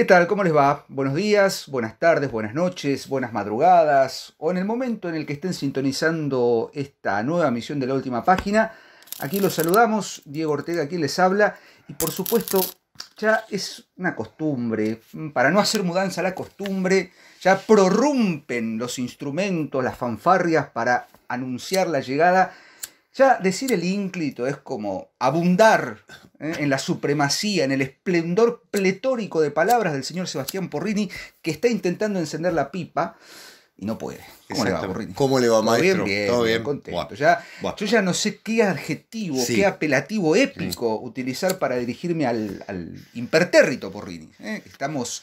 ¿Qué tal? ¿Cómo les va? Buenos días, buenas tardes, buenas noches, buenas madrugadas, o en el momento en el que estén sintonizando esta nueva misión de La Última Página. Aquí los saludamos, Diego Ortega aquí les habla, y por supuesto ya es una costumbre, para no hacer mudanza a la costumbre, ya prorrumpen los instrumentos, las fanfarrias para anunciar la llegada. Ya decir el ínclito es como abundar en la supremacía, en el esplendor pletórico de palabras del señor Sebastián Porrini, que está intentando encender la pipa y no puede. ¿Cómo le va, Porrini? ¿Cómo le va, maestro? Bien, todo bien, contento. Ya, yo ya no sé qué adjetivo, sí, qué apelativo épico utilizar para dirigirme al impertérrito Porrini. Estamos...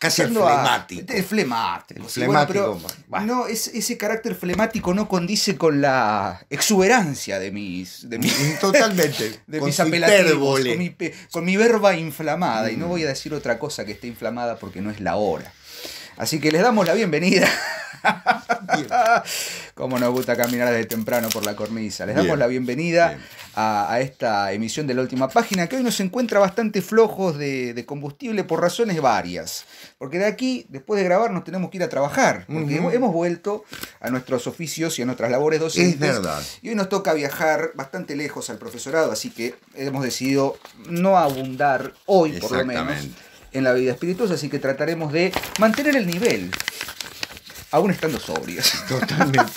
casi el flemático. El flemático. Bueno, pero no, ese carácter flemático no condice con la exuberancia de mis totalmente. De con mis apelativos, con mi verba inflamada. Y no voy a decir otra cosa que esté inflamada porque no es la hora. Así que les damos la bienvenida. Bien. Como nos gusta caminar desde temprano por la cornisa. Les damos la bienvenida a esta emisión de La Última Página, que hoy nos encuentra bastante flojos de combustible por razones varias. Porque de aquí, después de grabar, nos tenemos que ir a trabajar. Porque hemos vuelto a nuestros oficios y a nuestras labores docentes. Es verdad. Y hoy nos toca viajar bastante lejos al profesorado, así que hemos decidido no abundar hoy, por lo menos, en la vida espirituosa. Así que trataremos de mantener el nivel. Aún estando sobrios. Totalmente.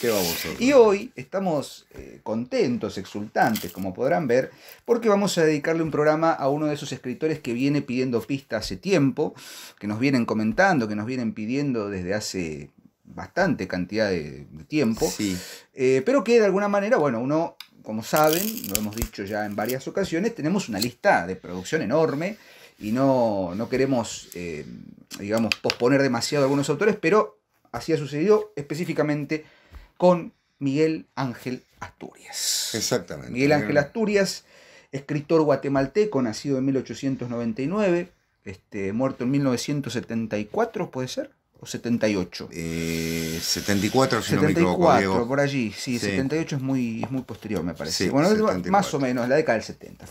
¿Qué vamos a hacer? Y hoy estamos contentos, exultantes, como podrán ver, porque vamos a dedicarle un programa a uno de esos escritores que viene pidiendo pista hace tiempo, que nos vienen comentando, que nos vienen pidiendo desde hace bastante cantidad de tiempo, sí, pero que de alguna manera, bueno, uno, como saben, lo hemos dicho ya en varias ocasiones, tenemos una lista de producción enorme y no queremos, digamos, posponer demasiado a algunos autores, pero... así ha sucedido específicamente con Miguel Ángel Asturias. Exactamente. Miguel Ángel Asturias, escritor guatemalteco, nacido en 1899, muerto en 1974, ¿puede ser? ¿O 78? 74, si 74, no me equivoco, Diego. Por allí, sí, 78 es muy posterior, me parece. Sí, bueno, 74. Más o menos, la década del 70,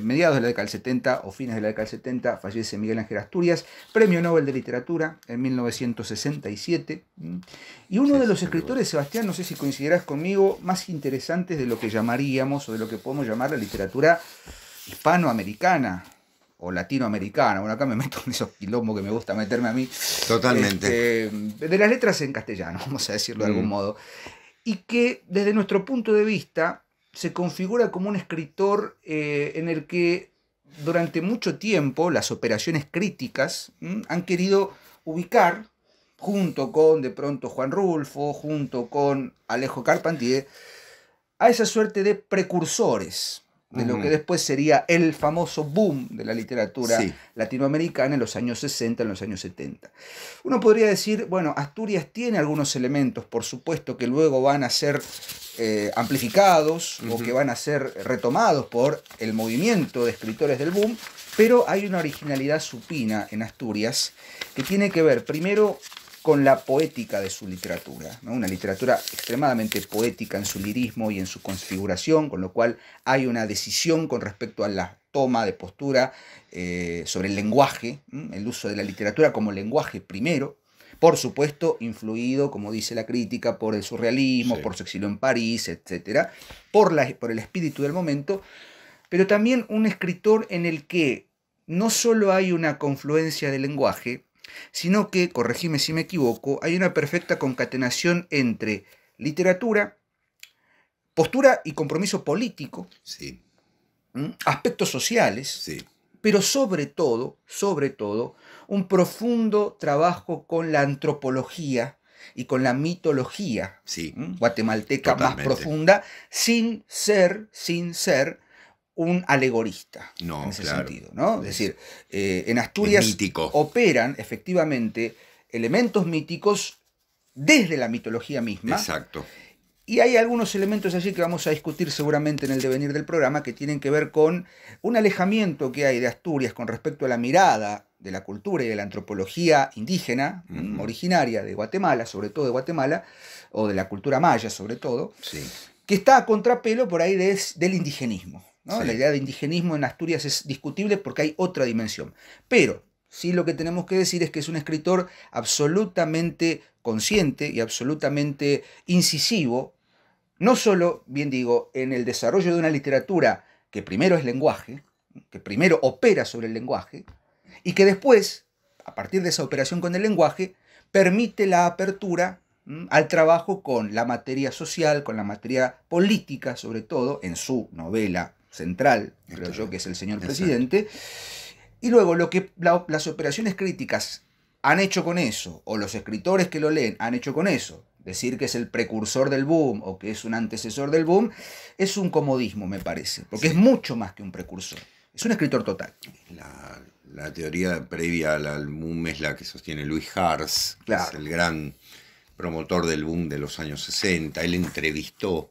mediados de la década del 70 o fines de la década del 70, fallece Miguel Ángel Asturias, premio Nobel de Literatura en 1967, y uno de los escritores, Sebastián, no sé si coincidirás conmigo, más interesantes de lo que llamaríamos, o de lo que podemos llamar la literatura hispanoamericana, o latinoamericana. Bueno, acá me meto en esos quilombos que me gusta meterme a mí. Totalmente. De las letras en castellano, vamos a decirlo de algún modo. Y que, desde nuestro punto de vista, se configura como un escritor en el que durante mucho tiempo las operaciones críticas han querido ubicar, junto con, de pronto, Juan Rulfo, junto con Alejo Carpentier, a esa suerte de precursores de lo que después sería el famoso boom de la literatura latinoamericana en los años 60, en los años 70. Uno podría decir, bueno, Asturias tiene algunos elementos, por supuesto, que luego van a ser amplificados o que van a ser retomados por el movimiento de escritores del boom, pero hay una originalidad supina en Asturias que tiene que ver, primero, con la poética de su literatura, ¿no? Una literatura extremadamente poética en su lirismo y en su configuración, con lo cual hay una decisión con respecto a la toma de postura sobre el lenguaje, el uso de la literatura como lenguaje primero, por supuesto influido, como dice la crítica, por el surrealismo, por su exilio en París, etc., por el espíritu del momento, pero también un escritor en el que no solo hay una confluencia de lenguaje, sino que, corregime si me equivoco, hay una perfecta concatenación entre literatura, postura y compromiso político, aspectos sociales, pero sobre todo, un profundo trabajo con la antropología y con la mitología guatemalteca más profunda, sin ser un alegorista, en ese sentido, ¿no? Es decir, en Asturias operan efectivamente elementos míticos desde la mitología misma. Exacto. Y hay algunos elementos allí que vamos a discutir seguramente en el devenir del programa que tienen que ver con un alejamiento que hay de Asturias con respecto a la mirada de la cultura y de la antropología indígena, originaria de Guatemala, sobre todo de Guatemala, o de la cultura maya sobre todo, que está a contrapelo por ahí del indigenismo, ¿no? La idea de indigenismo en Asturias es discutible porque hay otra dimensión. Pero Sí, lo que tenemos que decir es que es un escritor absolutamente consciente y absolutamente incisivo, no solo, bien digo, en el desarrollo de una literatura que primero es lenguaje, que primero opera sobre el lenguaje, y que después, a partir de esa operación con el lenguaje, permite la apertura al trabajo con la materia social, con la materia política, sobre todo, en su novela central, creo yo, que es El señor presidente. Y luego, lo que las operaciones críticas han hecho con eso, o los escritores que lo leen han hecho con eso, decir que es el precursor del boom o que es un antecesor del boom, es un comodismo, me parece, porque es mucho más que un precursor. Es un escritor total. La teoría previa al boom es la que sostiene Luis Harss, que es el gran promotor del boom de los años 60. Él entrevistó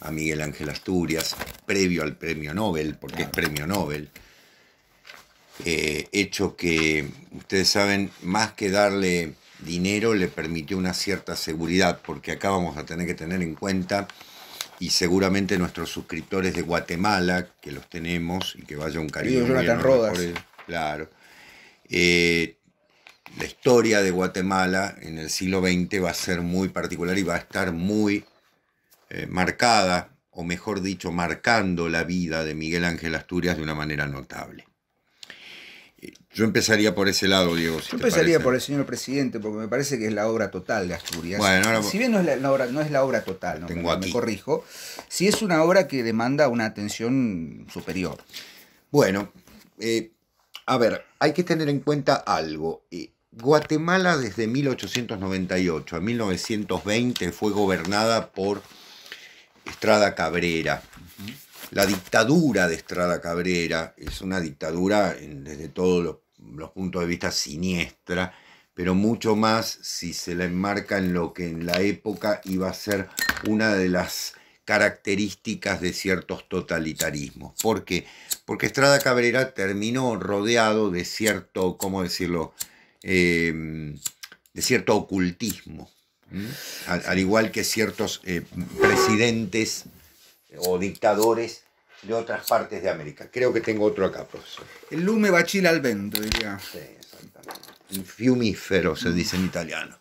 a Miguel Ángel Asturias previo al premio Nobel, porque es premio Nobel. Hecho que, ustedes saben, más que darle dinero, le permitió una cierta seguridad, porque acá vamos a tener que tener en cuenta, y seguramente nuestros suscriptores de Guatemala, que los tenemos, y que vaya un cariño. Jonathan Rodas. Claro. La historia de Guatemala en el siglo XX va a ser muy particular y va a estar muy marcada, o mejor dicho, marcando la vida de Miguel Ángel Asturias de una manera notable. Yo empezaría por ese lado, Diego. Yo empezaría por El señor presidente, porque me parece que es la obra total de Asturias. Bueno, ahora, si bien no es la obra total, no, tengo aquí, me corrijo, sí es una obra que demanda una atención superior. Bueno, a ver, hay que tener en cuenta algo. Guatemala desde 1898 a 1920 fue gobernada por Estrada Cabrera. La dictadura de Estrada Cabrera es una dictadura desde todos los puntos de vista siniestra, pero mucho más si se la enmarca en lo que en la época iba a ser una de las características de ciertos totalitarismos. ¿Por qué? Porque Estrada Cabrera terminó rodeado de cierto, ¿cómo decirlo?, de cierto ocultismo, al igual que ciertos presidentes o dictadores de otras partes de América. Creo que tengo otro acá, profesor. El lume vacila al vento, diría. Sí, exactamente. El fiumífero, se dice en italiano.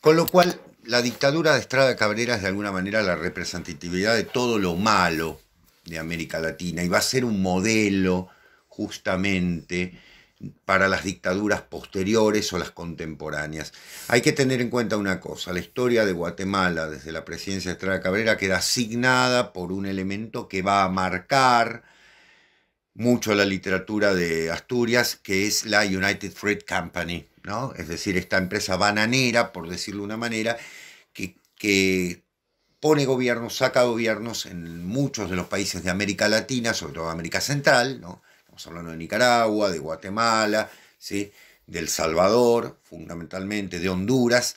Con lo cual, la dictadura de Estrada Cabrera es de alguna manera la representatividad de todo lo malo de América Latina, y va a ser un modelo justamente para las dictaduras posteriores o las contemporáneas. Hay que tener en cuenta una cosa: la historia de Guatemala desde la presidencia de Estrada Cabrera queda asignada por un elemento que va a marcar mucho la literatura de Asturias, que es la United Fruit Company, ¿no? Es decir, esta empresa bananera, por decirlo de una manera, que pone gobiernos, saca gobiernos en muchos de los países de América Latina, sobre todo América Central, ¿no? Hablando de Nicaragua, de Guatemala, ¿sí?, de El Salvador, fundamentalmente, de Honduras,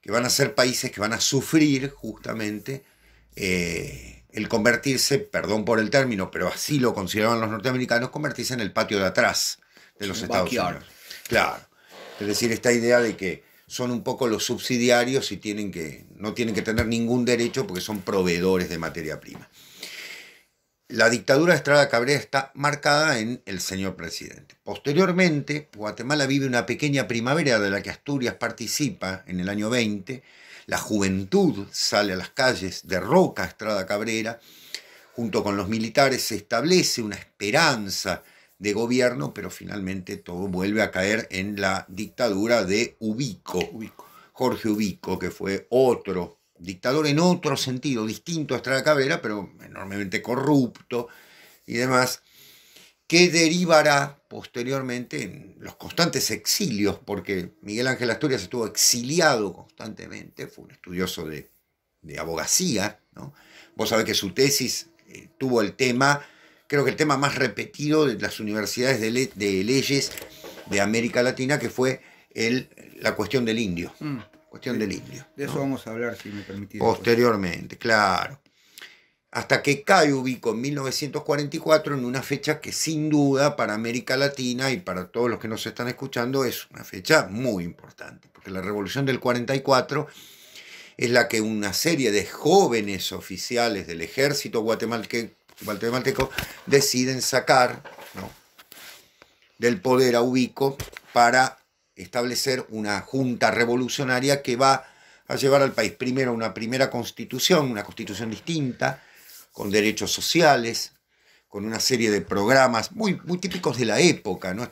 que van a ser países que van a sufrir justamente el convertirse, perdón por el término, pero así lo consideraban los norteamericanos, convertirse en el patio de atrás de los Estados Unidos. Claro. Es decir, esta idea de que son un poco los subsidiarios y no tienen que tener ningún derecho porque son proveedores de materia prima. La dictadura de Estrada Cabrera está marcada en El señor presidente. Posteriormente, Guatemala vive una pequeña primavera de la que Asturias participa en el año 20. La juventud sale a las calles, derroca a Estrada Cabrera. Junto con los militares se establece una esperanza de gobierno, pero finalmente todo vuelve a caer en la dictadura de Ubico. Jorge Ubico, que fue otro dictador en otro sentido, distinto a Estrada Cabrera, pero enormemente corrupto y demás, que derivará posteriormente en los constantes exilios, porque Miguel Ángel Asturias estuvo exiliado constantemente, fue un estudioso de abogacía, ¿no? Vos sabés que su tesis tuvo el tema, creo que el tema más repetido de las universidades de leyes de América Latina, que fue la cuestión del indio. Cuestión del indio. De eso, ¿no?, vamos a hablar, si me permitís. Posteriormente, claro. Hasta que cae Ubico en 1944, en una fecha que sin duda para América Latina y para todos los que nos están escuchando es una fecha muy importante, porque la revolución del 44 es la que una serie de jóvenes oficiales del ejército guatemalteco Walter Manteco, deciden sacar, ¿no?, del poder a Ubico para establecer una junta revolucionaria que va a llevar al país primero a una primera constitución, una constitución distinta, con derechos sociales, con una serie de programas muy típicos de la época, ¿no?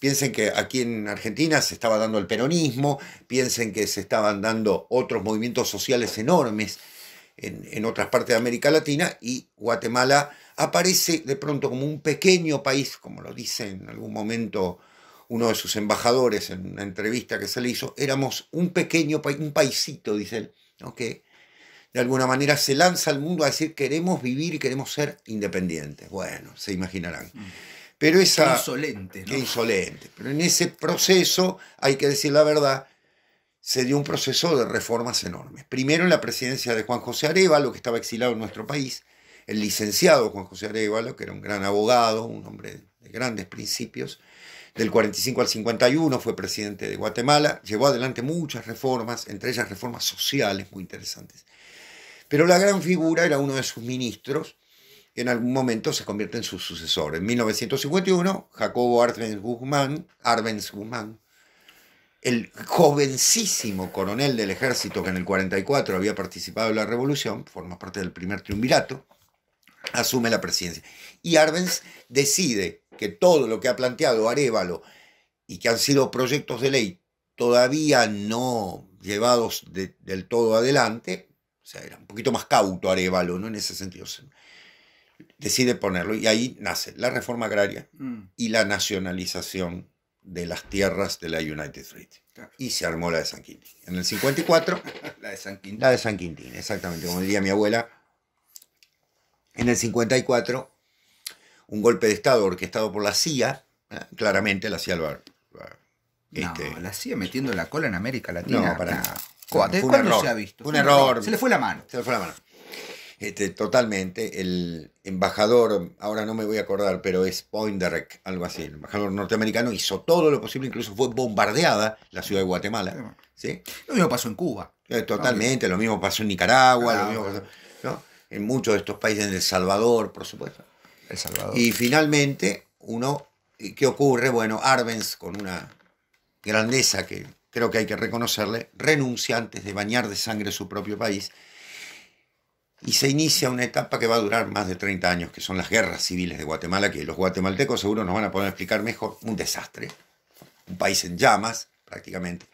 Piensen que aquí en Argentina se estaba dando el peronismo, piensen que se estaban dando otros movimientos sociales enormes en otras partes de América Latina, y Guatemala aparece de pronto como un pequeño país, como lo dice en algún momento uno de sus embajadores en una entrevista que se le hizo. Éramos un pequeño país, un paisito, dice él, ¿no?, que de alguna manera se lanza al mundo a decir queremos vivir y queremos ser independientes. Bueno, se imaginarán. Pero esa... Qué insolente, ¿no? Qué insolente. Pero en ese proceso, hay que decir la verdad, se dio un proceso de reformas enormes. Primero en la presidencia de Juan José Arévalo, que estaba exilado en nuestro país, el licenciado Juan José Arévalo, que era un gran abogado, un hombre de grandes principios. Del 45 al 51 fue presidente de Guatemala, llevó adelante muchas reformas, entre ellas reformas sociales muy interesantes. Pero la gran figura era uno de sus ministros, que en algún momento se convierte en su sucesor. En 1951, Jacobo Arbenz Guzmán, el jovencísimo coronel del ejército que en el 44 había participado en la revolución, forma parte del primer triunvirato, asume la presidencia. Y Arbenz decide que todo lo que ha planteado Arévalo y que han sido proyectos de ley todavía no llevados del todo adelante, o sea, era un poquito más cauto Arévalo, ¿no?, en ese sentido, decide ponerlo, y ahí nace la reforma agraria y la nacionalización de las tierras de la United Fruit. Claro. Y se armó la de San Quintín. En el 54, la de San Quintín. La de San Quintín, exactamente, como diría mi abuela. En el 54... un golpe de Estado orquestado por la CIA, claramente la CIA la CIA metiendo la cola en América Latina. No, para nada. ¿Cuándo se ha visto? Un error. Se le fue la mano. Se le fue la mano. Totalmente. El embajador, ahora no me voy a acordar, pero es Poinderick, algo así. El embajador norteamericano hizo todo lo posible, incluso fue bombardeada la ciudad de Guatemala. ¿Sí? Lo mismo pasó en Cuba. Totalmente, lo mismo pasó en Nicaragua, lo mismo pasó, ¿no?, en muchos de estos países, en El Salvador, por supuesto. El Salvador. Y finalmente, ¿qué ocurre? Bueno, Arbenz, con una grandeza que creo que hay que reconocerle, renuncia antes de bañar de sangre su propio país, y se inicia una etapa que va a durar más de 30 años, que son las guerras civiles de Guatemala, que los guatemaltecos seguro nos van a poder explicar mejor. Un desastre, un país en llamas prácticamente,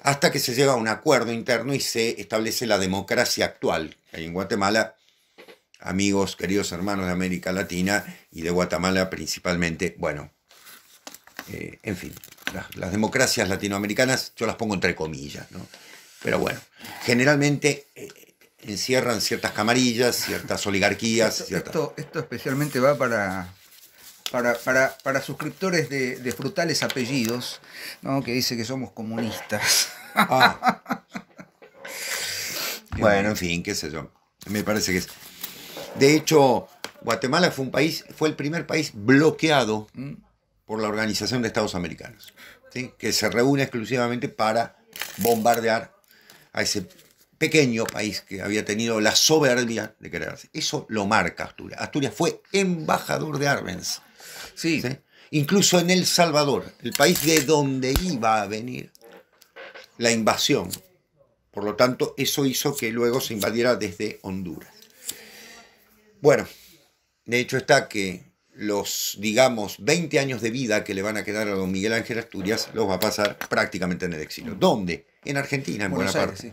hasta que se llega a un acuerdo interno y se establece la democracia actual que hay en Guatemala. Amigos, queridos hermanos de América Latina y de Guatemala principalmente, bueno, en fin, las democracias latinoamericanas yo las pongo entre comillas, ¿no?, pero bueno, generalmente encierran ciertas camarillas, ciertas oligarquías. Esto especialmente va para suscriptores de frutales apellidos, ¿no?, que dice que somos comunistas. Ah. Bueno, en fin, qué sé yo, me parece que es... De hecho, Guatemala fue el primer país bloqueado por la Organización de Estados Americanos, ¿sí?, que se reúne exclusivamente para bombardear a ese pequeño país que había tenido la soberbia de crearse. Eso lo marca Asturias. Asturias fue embajador de Arbenz. Sí. ¿Sí? Incluso en El Salvador, el país de donde iba a venir la invasión. Por lo tanto, eso hizo que luego se invadiera desde Honduras. Bueno, de hecho está que los, digamos, 20 años de vida que le van a quedar a don Miguel Ángel Asturias los va a pasar prácticamente en el exilio. ¿Dónde? En Argentina, en buena parte. Sí.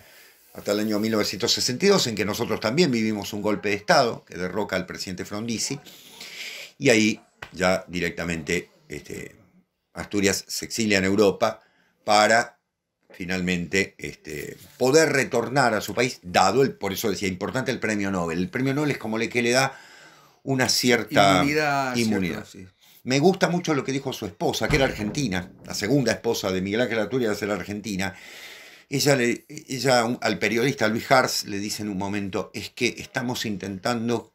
Hasta el año 1962, en que nosotros también vivimos un golpe de Estado que derroca al presidente Frondizi. Y ahí ya directamente Asturias se exilia en Europa para finalmente poder retornar a su país, por eso decía, importante el premio Nobel. El premio Nobel es como que le da una cierta inmunidad. Cierto, sí. Me gusta mucho lo que dijo su esposa, que era argentina, la segunda esposa de Miguel Ángel Asturias era argentina. Ella al periodista Luis Harss le dice en un momento, es que estamos intentando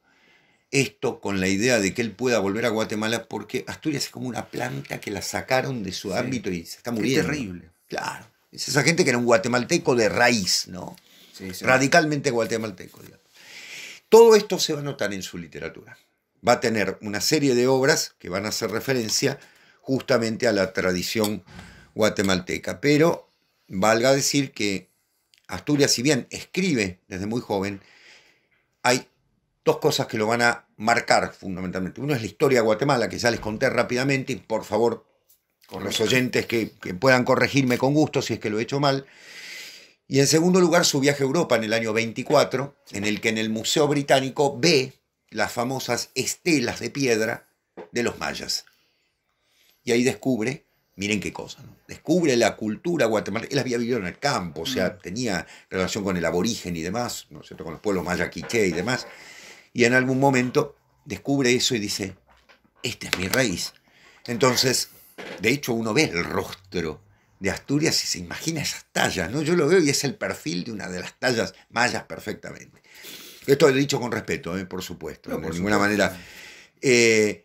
esto con la idea de que él pueda volver a Guatemala porque Asturias es como una planta que la sacaron de su ámbito y se está muriendo. Es terrible. Claro. Es esa gente que era un guatemalteco de raíz, ¿no? Sí, sí. Radicalmente guatemalteco, digamos. Todo esto se va a notar en su literatura. va a tener una serie de obras que van a hacer referencia justamente a la tradición guatemalteca. Pero valga decir que Asturias, si bien escribe desde muy joven, hay dos cosas que lo van a marcar fundamentalmente. Uno es la historia de Guatemala, que ya les conté rápidamente, y por favor, con los oyentes que puedan corregirme con gusto si es que lo he hecho mal. Y en segundo lugar, su viaje a Europa en el año 24, en el que en el Museo Británico ve las famosas estelas de piedra de los mayas. Y ahí descubre, miren qué cosa, ¿no? Descubre la cultura guatemalteca. Él había vivido en el campo, o sea, tenía relación con el aborigen y demás, ¿no es cierto?, con los pueblos maya quiché y demás. Y en algún momento descubre eso y dice, esta es mi raíz. Entonces, de hecho, uno ve el rostro de Asturias y se imagina esas tallas, ¿no? Yo lo veo y es el perfil de una de las tallas mayas perfectamente. Esto lo he dicho con respeto, por supuesto, no, por ninguna manera. Y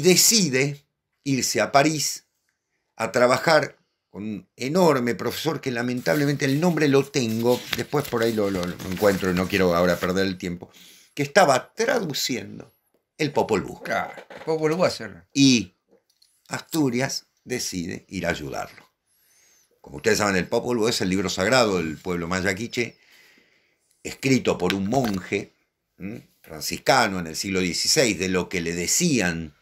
decide irse a París a trabajar con un enorme profesor que lamentablemente el nombre lo tengo, después por ahí lo encuentro y no quiero ahora perder el tiempo, que estaba traduciendo el Popol Vuh. Claro, el Popol Vuh hacerlo. Y Asturias decide ir a ayudarlo. Como ustedes saben, el Popol Vuh es el libro sagrado del pueblo maya quiché, escrito por un monje franciscano en el siglo XVI, de lo que le decían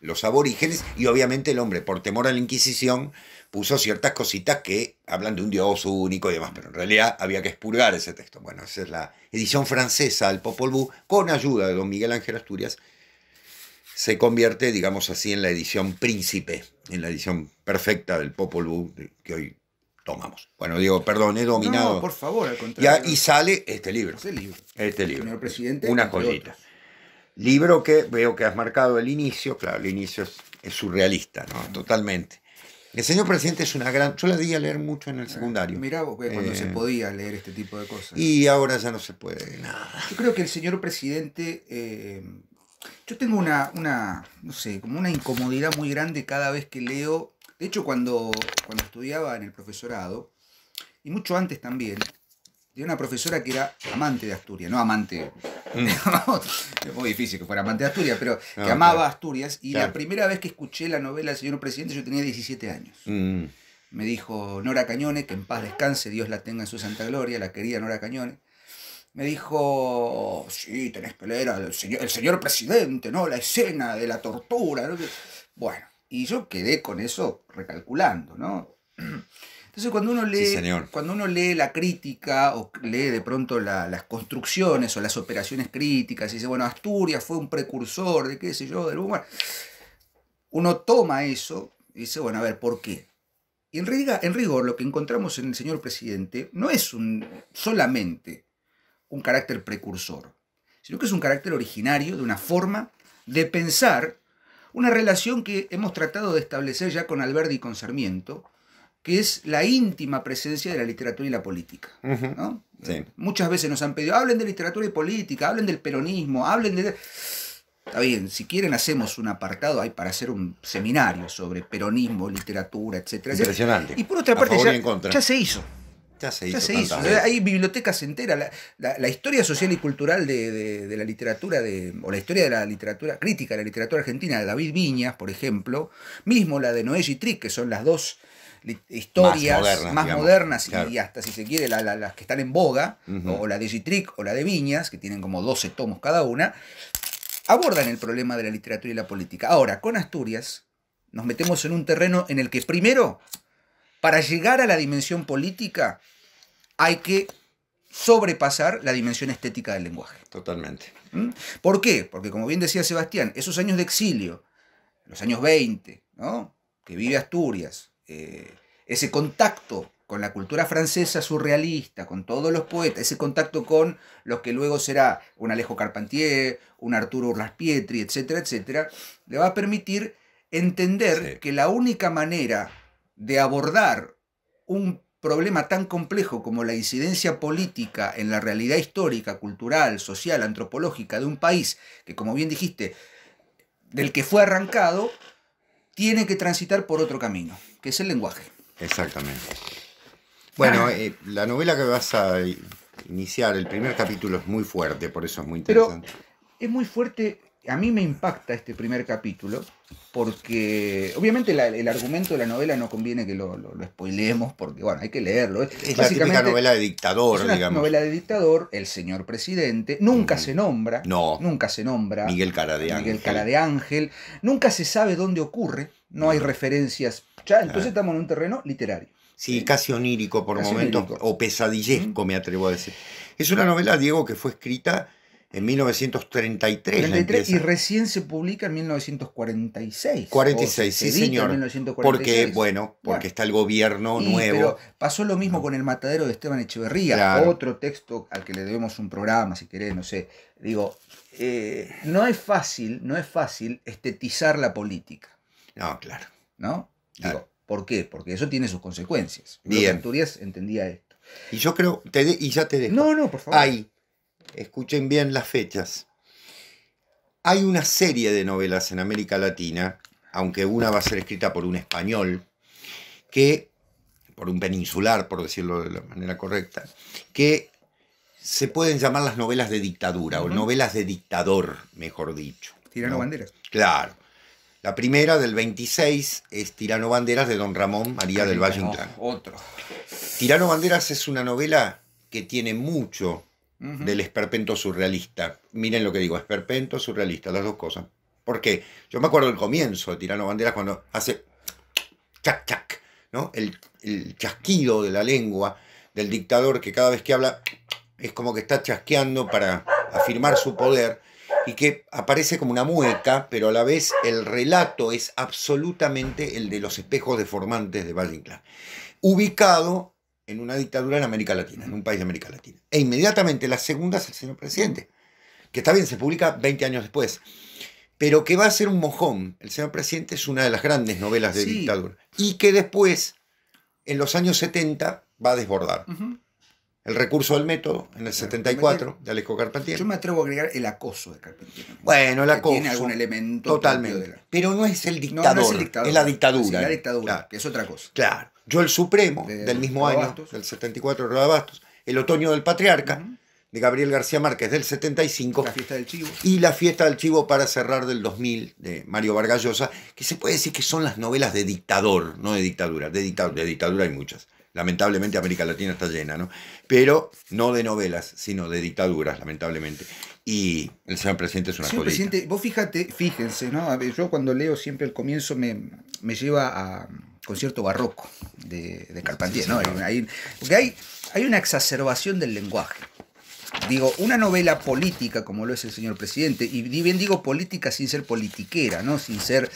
los aborígenes, y obviamente el hombre, por temor a la Inquisición, puso ciertas cositas que hablan de un dios único y demás, pero en realidad había que expurgar ese texto. Bueno, esa es la edición francesa del Popol Vuh, con ayuda de don Miguel Ángel Asturias, se convierte, digamos así, en la edición príncipe, en la edición perfecta del Popol Vuh que hoy tomamos. Bueno, digo, perdón, he dominado. No, no, por favor, al contrario. Y sale este libro. Este libro. Este libro. Señor presidente. Una joyita. Libro que veo que has marcado el inicio. Claro, el inicio es surrealista, ¿no? Totalmente. El señor presidente es una gran... Yo la di a leer mucho en el secundario. Mirá vos, cuando se podía leer este tipo de cosas. Y ahora ya no se puede nada. Yo creo que el señor presidente... yo tengo una, no sé, como una incomodidad muy grande cada vez que leo... De hecho, cuando estudiaba en el profesorado, y mucho antes también, tenía una profesora que era amante de Asturias, no amante, es muy difícil que fuera amante de Asturias, pero que amaba Asturias, y la primera vez que escuché la novela del señor presidente yo tenía 17 años. Me dijo Nora Cañones, que en paz descanse, Dios la tenga en su santa gloria, la querida Nora Cañones. Me dijo, sí, tenés que leer al señor presidente, ¿no? La escena de la tortura, ¿no? Bueno. Y yo quedé con eso recalculando, ¿no? Entonces cuando uno lee la crítica o lee de pronto las construcciones o las operaciones críticas y dice, bueno, Asturias fue un precursor de qué sé yo, del humano, uno toma eso y dice, bueno, a ver, ¿por qué? Y en rigor lo que encontramos en el señor presidente no es solamente un carácter precursor, sino que es un carácter originario de una forma de pensar. Una relación que hemos tratado de establecer ya con Alberdi y con Sarmiento, que es la íntima presencia de la literatura y la política, ¿no? Sí. Muchas veces nos han pedido, hablen de literatura y política, hablen del peronismo, hablen de... Está bien, si quieren hacemos un apartado ahí para hacer un seminario sobre peronismo, literatura, etcétera. Impresionante. Y por otra parte ya se hizo. Ya se hizo. O sea, hay bibliotecas enteras. La historia social y cultural de la literatura, o la historia de la literatura crítica de la literatura argentina, de David Viñas, por ejemplo, mismo la de Noé Jitrik, que son las dos historias más modernas claro. Y hasta, si se quiere, las que están en boga, o la de Jitrik o la de Viñas, que tienen como 12 tomos cada una, abordan el problema de la literatura y la política. Ahora, con Asturias nos metemos en un terreno en el que primero, para llegar a la dimensión política, hay que sobrepasar la dimensión estética del lenguaje. Totalmente. ¿Por qué? Porque, como bien decía Sebastián, esos años de exilio, los años 20, ¿no?, que vive Asturias, ese contacto con la cultura francesa surrealista, con todos los poetas, ese contacto con los que luego será un Alejo Carpentier, un Arturo Uslar Pietri, etcétera, etcétera, le va a permitir entender que la única manera de abordar un problema tan complejo como la incidencia política en la realidad histórica, cultural, social, antropológica de un país que, como bien dijiste, del que fue arrancado, tiene que transitar por otro camino, que es el lenguaje. Exactamente. Bueno, la novela que vas a iniciar, el primer capítulo es muy fuerte, por eso es muy interesante. Pero es muy fuerte a mí me impacta este primer capítulo porque, obviamente, el argumento de la novela no conviene que lo spoileemos porque, bueno, hay que leerlo. Es la típica novela de dictador, digamos. Es una novela de dictador, el señor presidente, nunca se nombra. No. Nunca se nombra. Miguel Cara de Ángel. Miguel Cara de Ángel. Nunca se sabe dónde ocurre, no hay referencias. Ya, entonces estamos en un terreno literario. Sí, casi onírico por momentos, o pesadillesco, me atrevo a decir. Es una novela, Diego, que fue escrita en 1933 y recién se publica en 1946. 46, sí, señor. 1946. Porque, bueno, porque está el gobierno nuevo. Pero pasó lo mismo con El Matadero de Esteban Echeverría, otro texto al que le debemos un programa, si querés, no sé. Digo, no es fácil estetizar la política. No, claro. ¿No? Digo, ¿por qué? Porque eso tiene sus consecuencias. Bien. Asturias entendía esto. Y yo creo, y ya te dejo. No, no, por favor. Ahí. Escuchen bien las fechas. Hay una serie de novelas en América Latina, aunque una va a ser escrita por un español, por un peninsular, por decirlo de la manera correcta, que se pueden llamar las novelas de dictadura, o novelas de dictador, mejor dicho. Tirano Banderas. Claro. La primera, del 26, es Tirano Banderas, de don Ramón María del Valle-Inclán. Otro. Tirano Banderas es una novela que tiene mucho del esperpento surrealista. Miren lo que digo, esperpento, surrealista, las dos cosas. Porque yo me acuerdo del comienzo de Tirano Banderas cuando hace chac, chac, ¿no? El chasquido de la lengua del dictador, que cada vez que habla es como que está chasqueando para afirmar su poder, y que aparece como una mueca, pero a la vez el relato es absolutamente el de los espejos deformantes de Valle-Inclán, ubicado en una dictadura en América Latina, en un país de América Latina. E inmediatamente la segunda es El señor presidente, que está bien, se publica 20 años después, pero que va a ser un mojón. El señor presidente es una de las grandes novelas de dictadura, y que después, en los años 70, va a desbordar. El recurso del método, en el 74, de Alejo Carpentier. Yo me atrevo a agregar el acoso de Carpentier. Bueno, el acoso. Tiene algún elemento. Totalmente. Pero no es el dictador, no es el dictador, es la dictadura. Es la dictadura, que es otra cosa. Claro. Yo el Supremo, del mismo año, del 74, de Bastos, El otoño del patriarca, de Gabriel García Márquez, del 75. La fiesta del chivo. Y La fiesta del chivo, para cerrar, del 2000, de Mario Vargas Llosa, que se puede decir que son las novelas de dictador, no de dictadura. De dictadura hay muchas. Lamentablemente América Latina está llena, ¿no? Pero no de novelas, sino de dictaduras, lamentablemente. Y el señor presidente es una joyita. Presidente, vos fíjense, ¿no? A ver, yo cuando leo siempre el comienzo me lleva a concierto barroco de Carpentier, ¿no? Porque hay una exacerbación del lenguaje. Digo, una novela política como lo es El señor presidente, y bien digo política sin ser politiquera, ¿no? Sin ser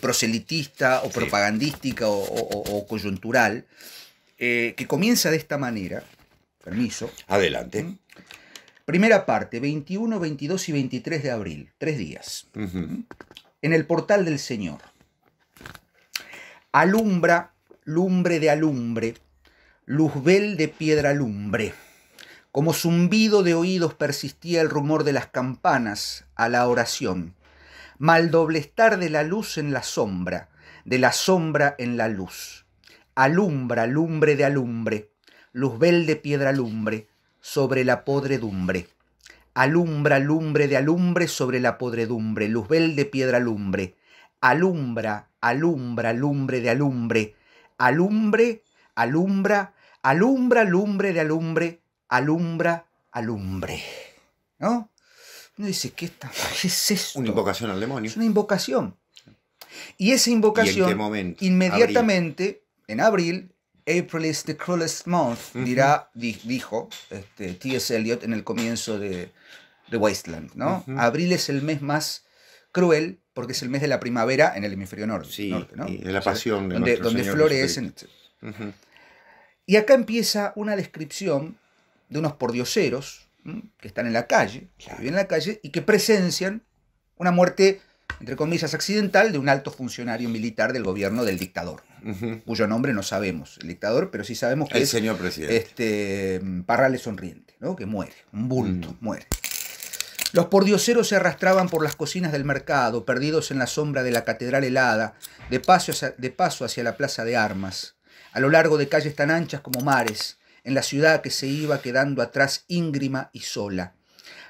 proselitista o propagandística o coyuntural, que comienza de esta manera. Permiso. Adelante. Primera parte, 21, 22 y 23 de abril, 3 días. En el portal del Señor. Alumbra, lumbre de alumbre, luzbel de piedra lumbre. Como zumbido de oídos persistía el rumor de las campanas a la oración. Maldoblestar de la luz en la sombra, de la sombra en la luz. Alumbra, lumbre de alumbre, luzbel de piedra lumbre, sobre la podredumbre. Alumbra, lumbre de alumbre, sobre la podredumbre, luzbel de piedra lumbre. Alumbra, alumbra, lumbre de alumbre, alumbre, alumbra, alumbra, lumbre de alumbre, alumbra, alumbre. ¿No? Uno dice, ¿qué es esto? Una invocación al demonio. Es una invocación. Y esa invocación, inmediatamente, en abril, April is the cruelest month, dijo T.S. Eliot en el comienzo de The Wasteland, ¿no? Abril es el mes más cruel, porque es el mes de la primavera en el hemisferio norte, ¿no? Y de la pasión, de donde florecen. Y acá empieza una descripción de unos pordioseros que están en la calle, que viven en la calle, y que presencian una muerte, entre comillas, accidental de un alto funcionario militar del gobierno del dictador, cuyo nombre no sabemos, el dictador, pero sí sabemos que el señor presidente. Parrales Sonriente, ¿no? Que muere, un bulto, muere. Los pordioseros se arrastraban por las cocinas del mercado, perdidos en la sombra de la catedral helada, de paso hacia la plaza de armas, a lo largo de calles tan anchas como mares, en la ciudad que se iba quedando atrás íngrima y sola.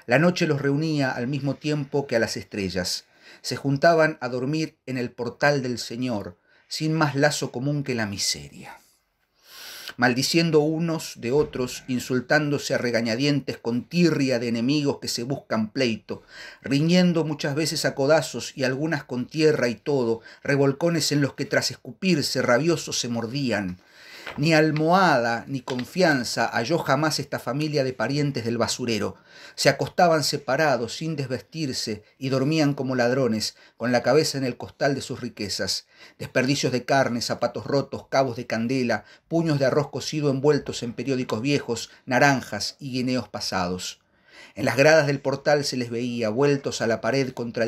La noche los reunía al mismo tiempo que a las estrellas. Se juntaban a dormir en el portal del Señor, sin más lazo común que la miseria. Maldiciendo unos de otros, insultándose a regañadientes con tirria de enemigos que se buscan pleito, riñendo muchas veces a codazos y algunas con tierra y todo, revolcones en los que tras escupirse rabiosos se mordían. Ni almohada ni confianza halló jamás esta familia de parientes del basurero. Se acostaban separados, sin desvestirse, y dormían como ladrones, con la cabeza en el costal de sus riquezas. Desperdicios de carne, zapatos rotos, cabos de candela, puños de arroz cocido envueltos en periódicos viejos, naranjas y guineos pasados. En las gradas del portal se les veía, vueltos a la pared, contar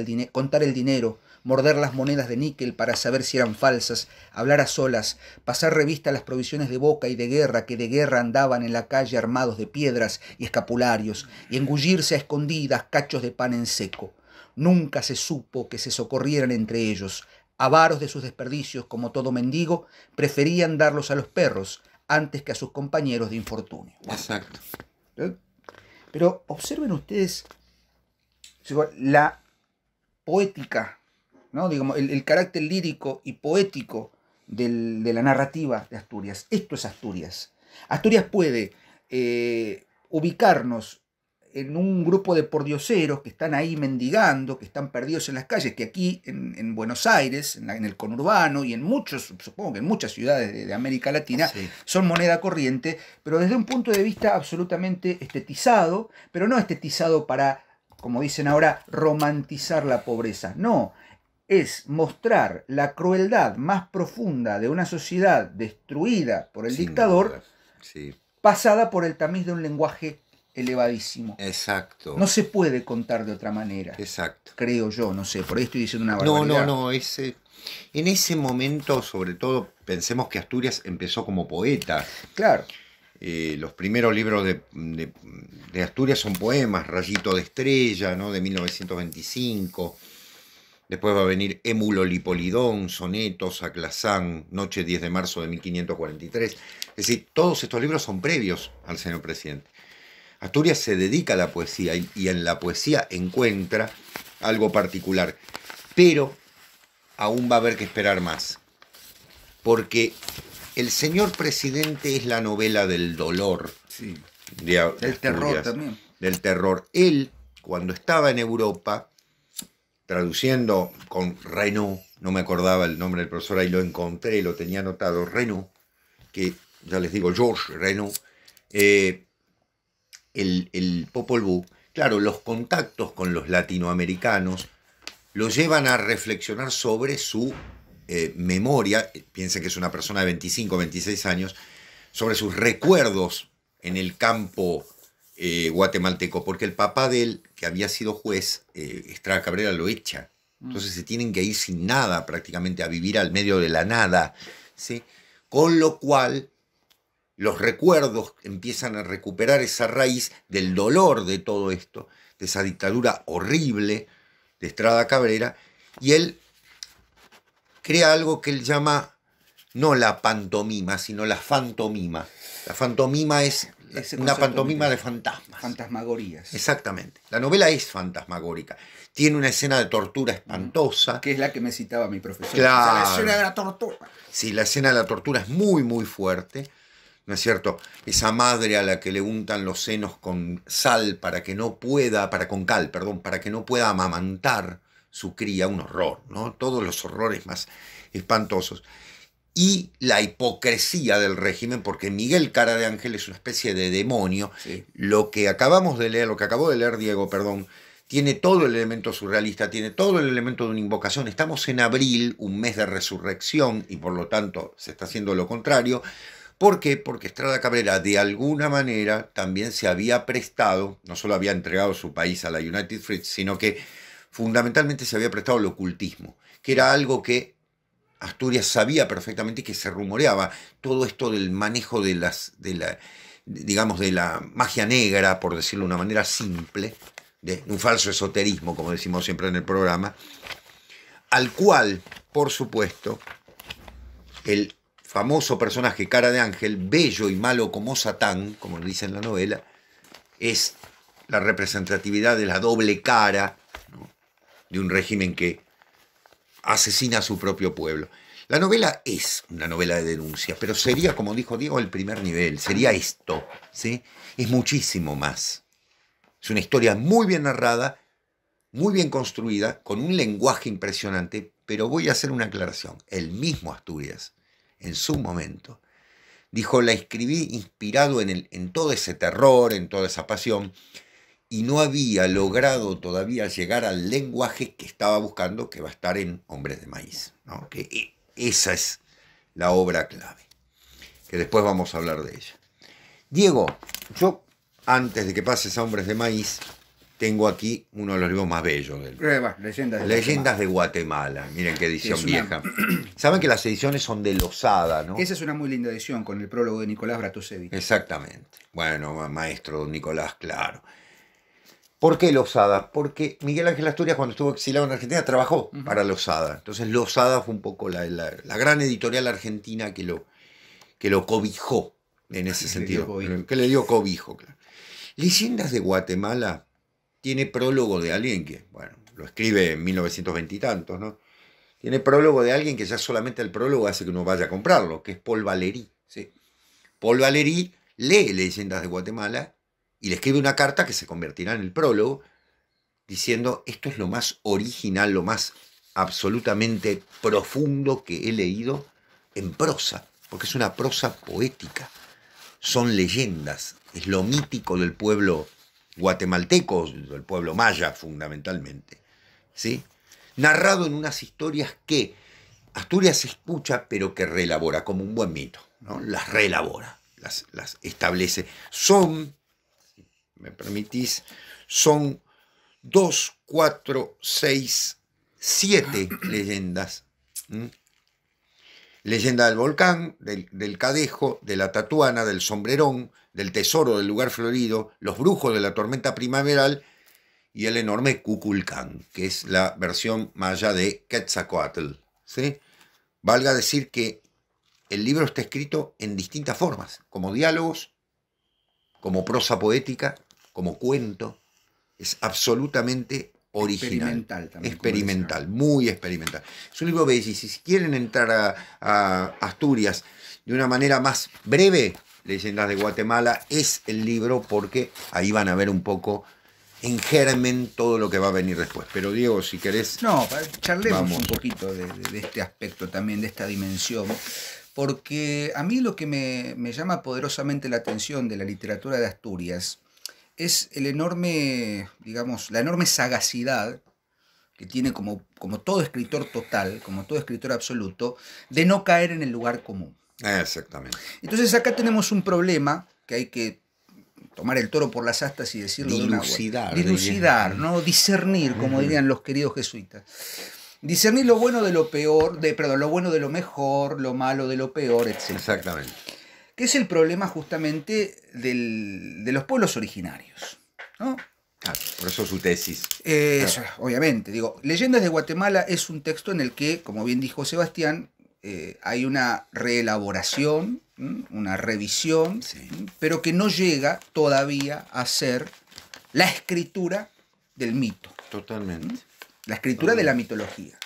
el dinero, morder las monedas de níquel para saber si eran falsas, hablar a solas, pasar revista a las provisiones de boca y de guerra que de guerra andaban en la calle armados de piedras y escapularios, y engullirse a escondidas cachos de pan en seco. Nunca se supo que se socorrieran entre ellos. Avaros de sus desperdicios, como todo mendigo, preferían darlos a los perros antes que a sus compañeros de infortunio. Exacto. Pero observen ustedes la poética, ¿no? Digamos, el carácter lírico y poético de la narrativa de Asturias. Esto es Asturias. Asturias puede ubicarnos en un grupo de pordioseros que están ahí mendigando, que están perdidos en las calles, que aquí en Buenos Aires, en el conurbano y en muchos, supongo que en muchas ciudades de América Latina, sí, son moneda corriente, pero desde un punto de vista absolutamente estetizado, pero no estetizado para, como dicen ahora, romantizar la pobreza. No. Es mostrar la crueldad más profunda de una sociedad destruida por el dictador, sí, pasada por el tamiz de un lenguaje elevadísimo. Exacto. No se puede contar de otra manera. Exacto. Creo yo, no sé, por ahí estoy diciendo una barbaridad. No, en ese momento, sobre todo, pensemos que Asturias empezó como poeta. Claro. Los primeros libros de Asturias son poemas, Rayito de Estrella, ¿no?, de 1925... Después va a venir Émulo Lipolidón, Sonetos, Aclasán, Noche 10 de marzo de 1543. Es decir, todos estos libros son previos al señor presidente. Asturias se dedica a la poesía y en la poesía encuentra algo particular. Pero aún va a haber que esperar más. Porque el señor presidente es la novela del dolor. Sí. Del terror también. Del terror. Él, cuando estaba en Europa, traduciendo con Renaud, no me acordaba el nombre del profesor, ahí lo encontré, lo tenía anotado, Renaud, que ya les digo, George Renaud, el Popol Vuh, claro, los contactos con los latinoamericanos lo llevan a reflexionar sobre su memoria, piensen que es una persona de 25, 26 años, sobre sus recuerdos en el campo guatemalteco, porque el papá de él, que había sido juez, Estrada Cabrera, lo echa. Entonces se tienen que ir sin nada prácticamente, a vivir al medio de la nada, ¿sí? Con lo cual los recuerdos empiezan a recuperar esa raíz del dolor de todo esto, de esa dictadura horrible de Estrada Cabrera, y él crea algo que él llama no la pantomima, sino la fantomima. La fantomima es una pantomima de fantasmas. Fantasmagorías. Exactamente. La novela es fantasmagórica. Tiene una escena de tortura espantosa. Que es la que me citaba mi profesor. Claro. O sea, la escena de la tortura. Sí, la escena de la tortura es muy, muy fuerte. ¿No es cierto? Esa madre a la que le untan los senos con sal para que no pueda, para que no pueda amamantar su cría. Un horror, ¿no? Todos los horrores más espantosos. Y la hipocresía del régimen, porque Miguel Cara de Ángel es una especie de demonio. Sí. Lo que acabamos de leer, lo que acabó de leer Diego, perdón, tiene todo el elemento surrealista, tiene todo el elemento de una invocación. Estamos en abril, un mes de resurrección, y por lo tanto se está haciendo lo contrario. ¿Por qué? Porque Estrada Cabrera, de alguna manera, también se había prestado, no solo había entregado su país a la United Fruit, sino que fundamentalmente se había prestado al ocultismo, que era algo que Asturias sabía perfectamente que se rumoreaba. Todo esto del manejo de la magia negra, por decirlo de una manera simple, de un falso esoterismo, como decimos siempre en el programa, al cual, por supuesto, el famoso personaje Cara de Ángel, bello y malo como Satán, como lo dice en la novela, es la representatividad de la doble cara, ¿no?, de un régimen que asesina a su propio pueblo. La novela es una novela de denuncia, pero sería, como dijo Diego, el primer nivel, sería esto, ¿sí? Es muchísimo más. Es una historia muy bien narrada, muy bien construida, con un lenguaje impresionante, pero voy a hacer una aclaración. El mismo Asturias, en su momento, dijo: la escribí inspirado en todo ese terror, en toda esa pasión, y no había logrado todavía llegar al lenguaje que estaba buscando, que va a estar en Hombres de Maíz, ¿no? Que esa es la obra clave, que después vamos a hablar de ella. Diego, yo, antes de que pases a Hombres de Maíz, tengo aquí uno de los libros más bellos del libro. Leyendas de Guatemala. Miren qué edición vieja. Saben que las ediciones son de Losada, ¿no? Esa es una muy linda edición, con el prólogo de Nicolás Bratusevich. Exactamente. Bueno, maestro don Nicolás, claro. ¿Por qué Losada? Porque Miguel Ángel Asturias, cuando estuvo exilado en Argentina, trabajó para Losada. Entonces Losada fue un poco la gran editorial argentina que lo cobijó en ese sentido. Que le dio cobijo, claro. Leyendas de Guatemala tiene prólogo de alguien que, bueno, lo escribe en 1920 y tantos, ¿no? Tiene prólogo de alguien que ya solamente el prólogo hace que uno vaya a comprarlo, que es Paul Valéry, ¿sí? Paul Valéry lee Leyendas de Guatemala y le escribe una carta que se convertirá en el prólogo, diciendo: esto es lo más original, lo más absolutamente profundo que he leído en prosa, porque es una prosa poética. Son leyendas, es lo mítico del pueblo guatemaltecos, del pueblo maya fundamentalmente, ¿sí?, narrado en unas historias que Asturias escucha pero que reelabora como un buen mito, ¿no? Las reelabora, las establece. Son, si me permitís, son 2, 4, 6, 7 leyendas. ¿Mm? Leyenda del volcán, del cadejo, de la tatuana, del sombrerón, del tesoro del lugar florido, los brujos de la tormenta primaveral y el enorme Cuculcán, que es la versión maya de Quetzalcoatl, ¿sí? Valga decir que el libro está escrito en distintas formas, como diálogos, como prosa poética, como cuento. Es absolutamente original, experimental, también, experimental, muy experimental. Es un libro bellísimo. Si quieren entrar a Asturias de una manera más breve, Leyendas de Guatemala es el libro, porque ahí van a ver un poco en germen todo lo que va a venir después. Pero Diego, si querés... No, charlemos un poquito de este aspecto también, de esta dimensión, porque a mí lo que me llama poderosamente la atención de la literatura de Asturias es el enorme, digamos, la enorme sagacidad que tiene como todo escritor total, como todo escritor absoluto, de no caer en el lugar común. Exactamente. Entonces acá tenemos un problema que hay que tomar el toro por las astas y decirlo de una... Dilucidar, ¿no? Discernir, como dirían los queridos jesuitas. Discernir lo bueno de lo peor, lo bueno de lo mejor, lo malo de lo peor, etc. Exactamente. Que es el problema justamente de los pueblos originarios, ¿no? Claro, por eso su tesis. Eso, claro. Obviamente. Digo, Leyendas de Guatemala es un texto en el que, como bien dijo Sebastián, hay una reelaboración, una revisión, sí, pero que no llega todavía a ser la escritura del mito. Totalmente. La escritura de la mitología.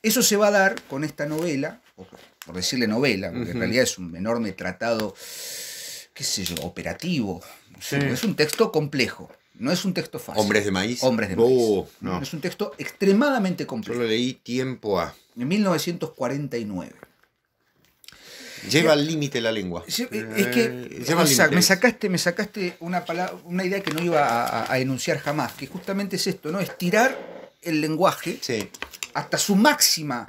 Eso se va a dar con esta novela, por decirle novela, porque en realidad es un enorme tratado, qué sé yo, operativo. Sí. Es un texto complejo, no es un texto fácil. Hombres de Maíz. Hombres de Maíz. No. Es un texto extremadamente complejo. Yo lo leí tiempo a... En 1949. Lleva al límite la lengua. Es que me sacaste una palabra, una idea que no iba a enunciar jamás, que justamente es esto, ¿no? Estirar el lenguaje, sí, hasta su máxima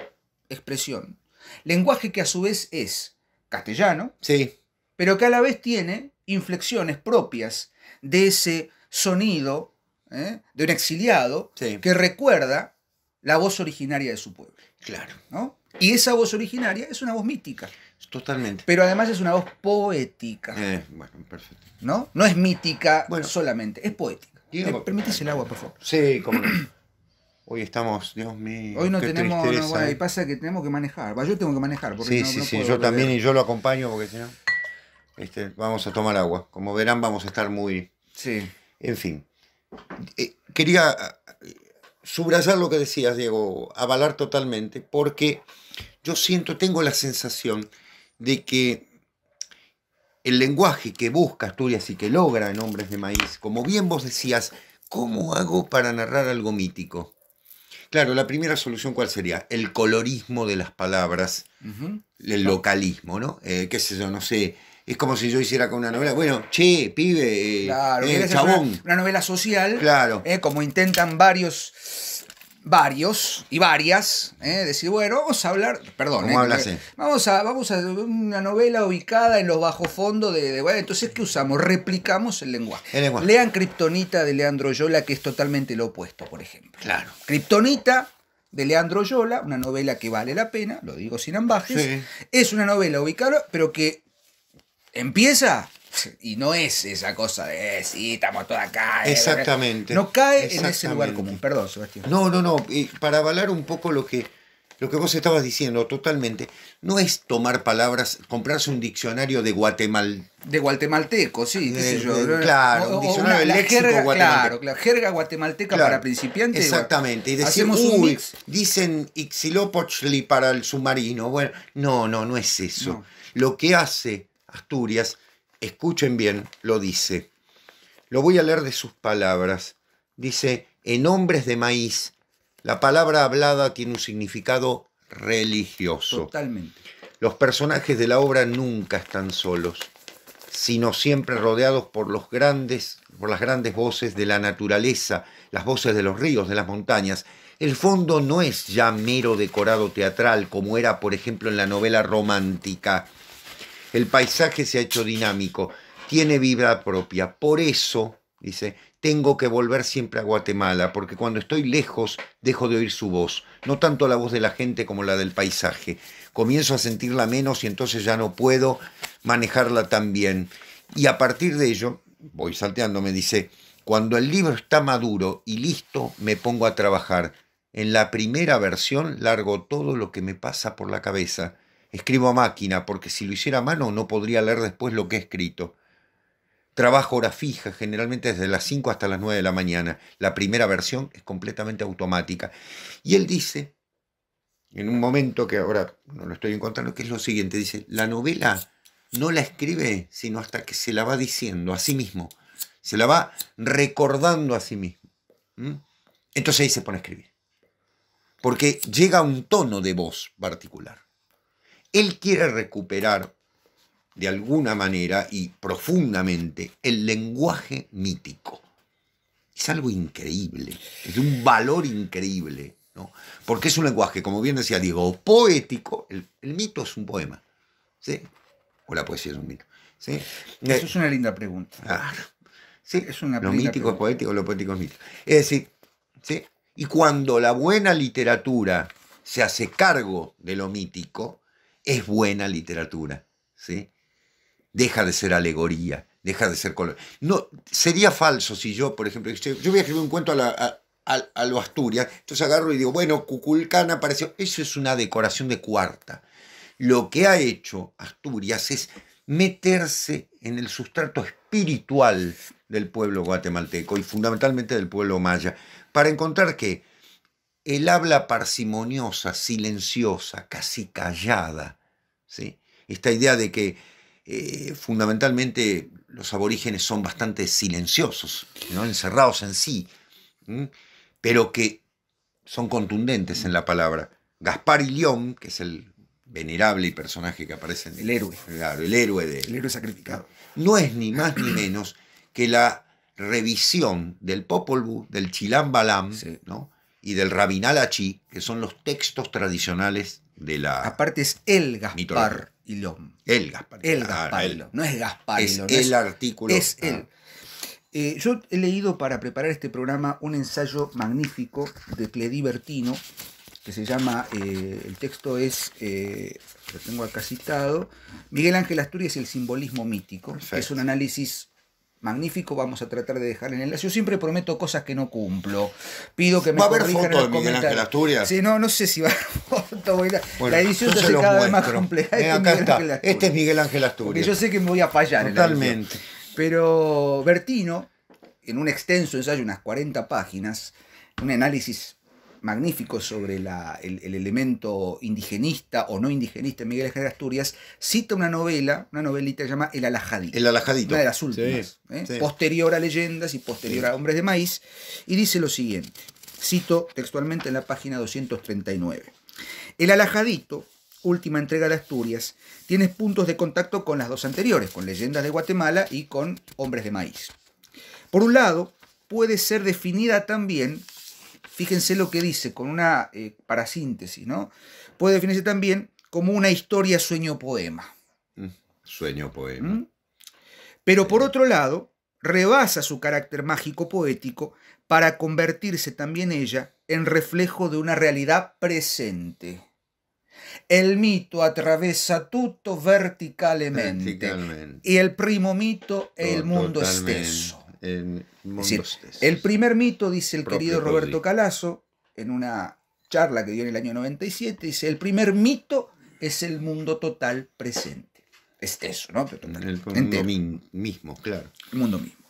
expresión. Lenguaje que a su vez es castellano, sí, pero que a la vez tiene inflexiones propias de ese sonido, de un exiliado, sí, que recuerda la voz originaria de su pueblo. Claro, ¿no? Y esa voz originaria es una voz mítica. Totalmente. Pero además es una voz poética. Bueno, perfecto. ¿No? No es mítica, bueno, solamente, es poética. ¿Me permitís el agua, por favor? Sí, como... Hoy estamos, Dios mío. Hoy no tenemos, no, bueno, y pasa que tenemos que manejar. Yo tengo que manejar. Porque sí, no puedo, yo también, y yo lo acompaño, porque si no, vamos a tomar agua. Como verán, vamos a estar muy... Sí. En fin. Quería subrayar lo que decías, Diego, avalar totalmente, porque yo siento, tengo la sensación de que el lenguaje que busca Asturias y que logra en Hombres de Maíz, como bien vos decías, ¿cómo hago para narrar algo mítico? Claro, la primera solución, ¿cuál sería? El colorismo de las palabras, el localismo, ¿no? Qué sé yo, no sé, es como si yo hiciera con una novela, bueno, che, pibe, claro, chabón. Una novela social, claro. Como intentan varios y varias, decir, bueno, vamos a hablar, perdón, vamos a una novela ubicada en los bajos fondos de bueno, entonces, ¿qué usamos? Replicamos el lenguaje. Lean Kriptonita de Leandro Yola, que es totalmente lo opuesto, por ejemplo. Claro. Kriptonita de Leandro Yola, una novela que vale la pena, lo digo sin ambajes, es una novela ubicada, pero que empieza... Y no es esa cosa de, sí, estamos todos acá. Exactamente. No cae en ese lugar común. Perdón, Sebastián. No, no, no. Para avalar un poco lo que vos estabas diciendo, totalmente, no es tomar palabras, comprarse un diccionario de guatemalteco, sí, qué sé yo. Claro, un diccionario de léxico guatemalteco. Claro, la jerga guatemalteca para principiantes. Exactamente. Y decimos, uy, dicen Ixilópochtli para el submarino. Bueno, no, no, no es eso. No. Lo que hace Asturias... Escuchen bien, lo dice. Lo voy a leer de sus palabras. Dice, en Hombres de Maíz, la palabra hablada tiene un significado religioso. Totalmente. Los personajes de la obra nunca están solos, sino siempre rodeados por las grandes voces de la naturaleza, las voces de los ríos, de las montañas. El fondo no es ya mero decorado teatral, como era, por ejemplo, en la novela romántica. El paisaje se ha hecho dinámico, tiene vida propia. Por eso, dice, tengo que volver siempre a Guatemala, porque cuando estoy lejos dejo de oír su voz. No tanto la voz de la gente como la del paisaje. Comienzo a sentirla menos y entonces ya no puedo manejarla tan bien. Y a partir de ello, voy salteando, me dice, cuando el libro está maduro y listo, me pongo a trabajar. En la primera versión largo todo lo que me pasa por la cabeza. Escribo a máquina, porque si lo hiciera a mano no podría leer después lo que he escrito. Trabajo horas fijas, generalmente desde las 5 hasta las 9 de la mañana. La primera versión es completamente automática. Y él dice, en un momento que ahora no lo estoy encontrando, que es lo siguiente, dice, la novela no la escribe sino hasta que se la va diciendo a sí mismo. Se la va recordando a sí mismo. Entonces ahí se pone a escribir. Porque llega a un tono de voz particular. Él quiere recuperar, de alguna manera y profundamente, el lenguaje mítico. Es algo increíble, es de un valor increíble, ¿no? Porque es un lenguaje, como bien decía Diego, poético. El mito es un poema, ¿sí? O la poesía es un mito, ¿sí? Eso es una linda pregunta. Claro. ¿Sí? Es una lo mítico es poético, lo poético es mítico. Es decir, ¿sí? Y cuando la buena literatura se hace cargo de lo mítico, es buena literatura, ¿sí? Deja de ser alegoría, deja de ser color. No, sería falso si yo, por ejemplo, yo voy a escribir un cuento a lo Asturias, entonces agarro y digo, bueno, Cuculcán apareció. Eso es una decoración de cuarta. Lo que ha hecho Asturias es meterse en el sustrato espiritual del pueblo guatemalteco y fundamentalmente del pueblo maya, para encontrar que el habla parsimoniosa, silenciosa, casi callada, ¿sí? Esta idea de que fundamentalmente los aborígenes son bastante silenciosos, ¿no? Encerrados en sí, ¿sí? Pero que son contundentes en la palabra. Gaspar Ilión, que es el venerable personaje que aparece en... El héroe. Claro, el héroe de... El héroe sacrificado. No es ni más ni menos que la revisión del Popol Vuh, del Chilam Balam, sí, ¿no? Y del Rabinal Achí, que son los textos tradicionales de la... Aparte es el Gaspar Ilión. El Gaspar Ilión. No es Gaspar Ilión. Es el artículo. Es él. Yo he leído para preparar este programa un ensayo magnífico de Cledi Bertino, que se llama... el texto es... lo tengo acá citado. Miguel Ángel Asturias y el simbolismo mítico. Perfecto. Es un análisis... magnífico, vamos a tratar de dejar el enlace. Yo siempre prometo cosas que no cumplo. Pido que me corrijan en los comentarios. ¿Va a haber foto de Miguel Ángel Asturias? Sí, no, no sé si va a haber foto. Bueno, la edición se hace cada vez más compleja. Acá está. Este es Miguel Ángel Asturias. Porque yo sé que me voy a fallar. Totalmente. Pero Bertino en un extenso ensayo, unas 40 páginas, un análisis magnífico sobre el elemento indigenista o no indigenista en Miguel Ángel Asturias, cita una novela, una novelita llamada El Alajadito. El Alajadito. Una de las últimas, sí, sí. Posterior a Leyendas y posterior, sí, a Hombres de Maíz, y dice lo siguiente, cito textualmente en la página 239. El Alajadito, última entrega de Asturias, tiene puntos de contacto con las dos anteriores, con Leyendas de Guatemala y con Hombres de Maíz. Por un lado, puede ser definida también, fíjense lo que dice, con una parasíntesis, ¿no? Puede definirse también como una historia sueño-poema. Sueño-poema. ¿Mm? Pero por otro lado, rebasa su carácter mágico-poético para convertirse también ella en reflejo de una realidad presente. El mito attraversa tutto verticalmente. Y el primo mito è il mondo stesso. El primer mito, dice el querido Roberto Calazo, en una charla que dio en el año 97, dice, el primer mito es el mundo total presente. Es eso, ¿no? El mundo mismo, claro. El mundo mismo.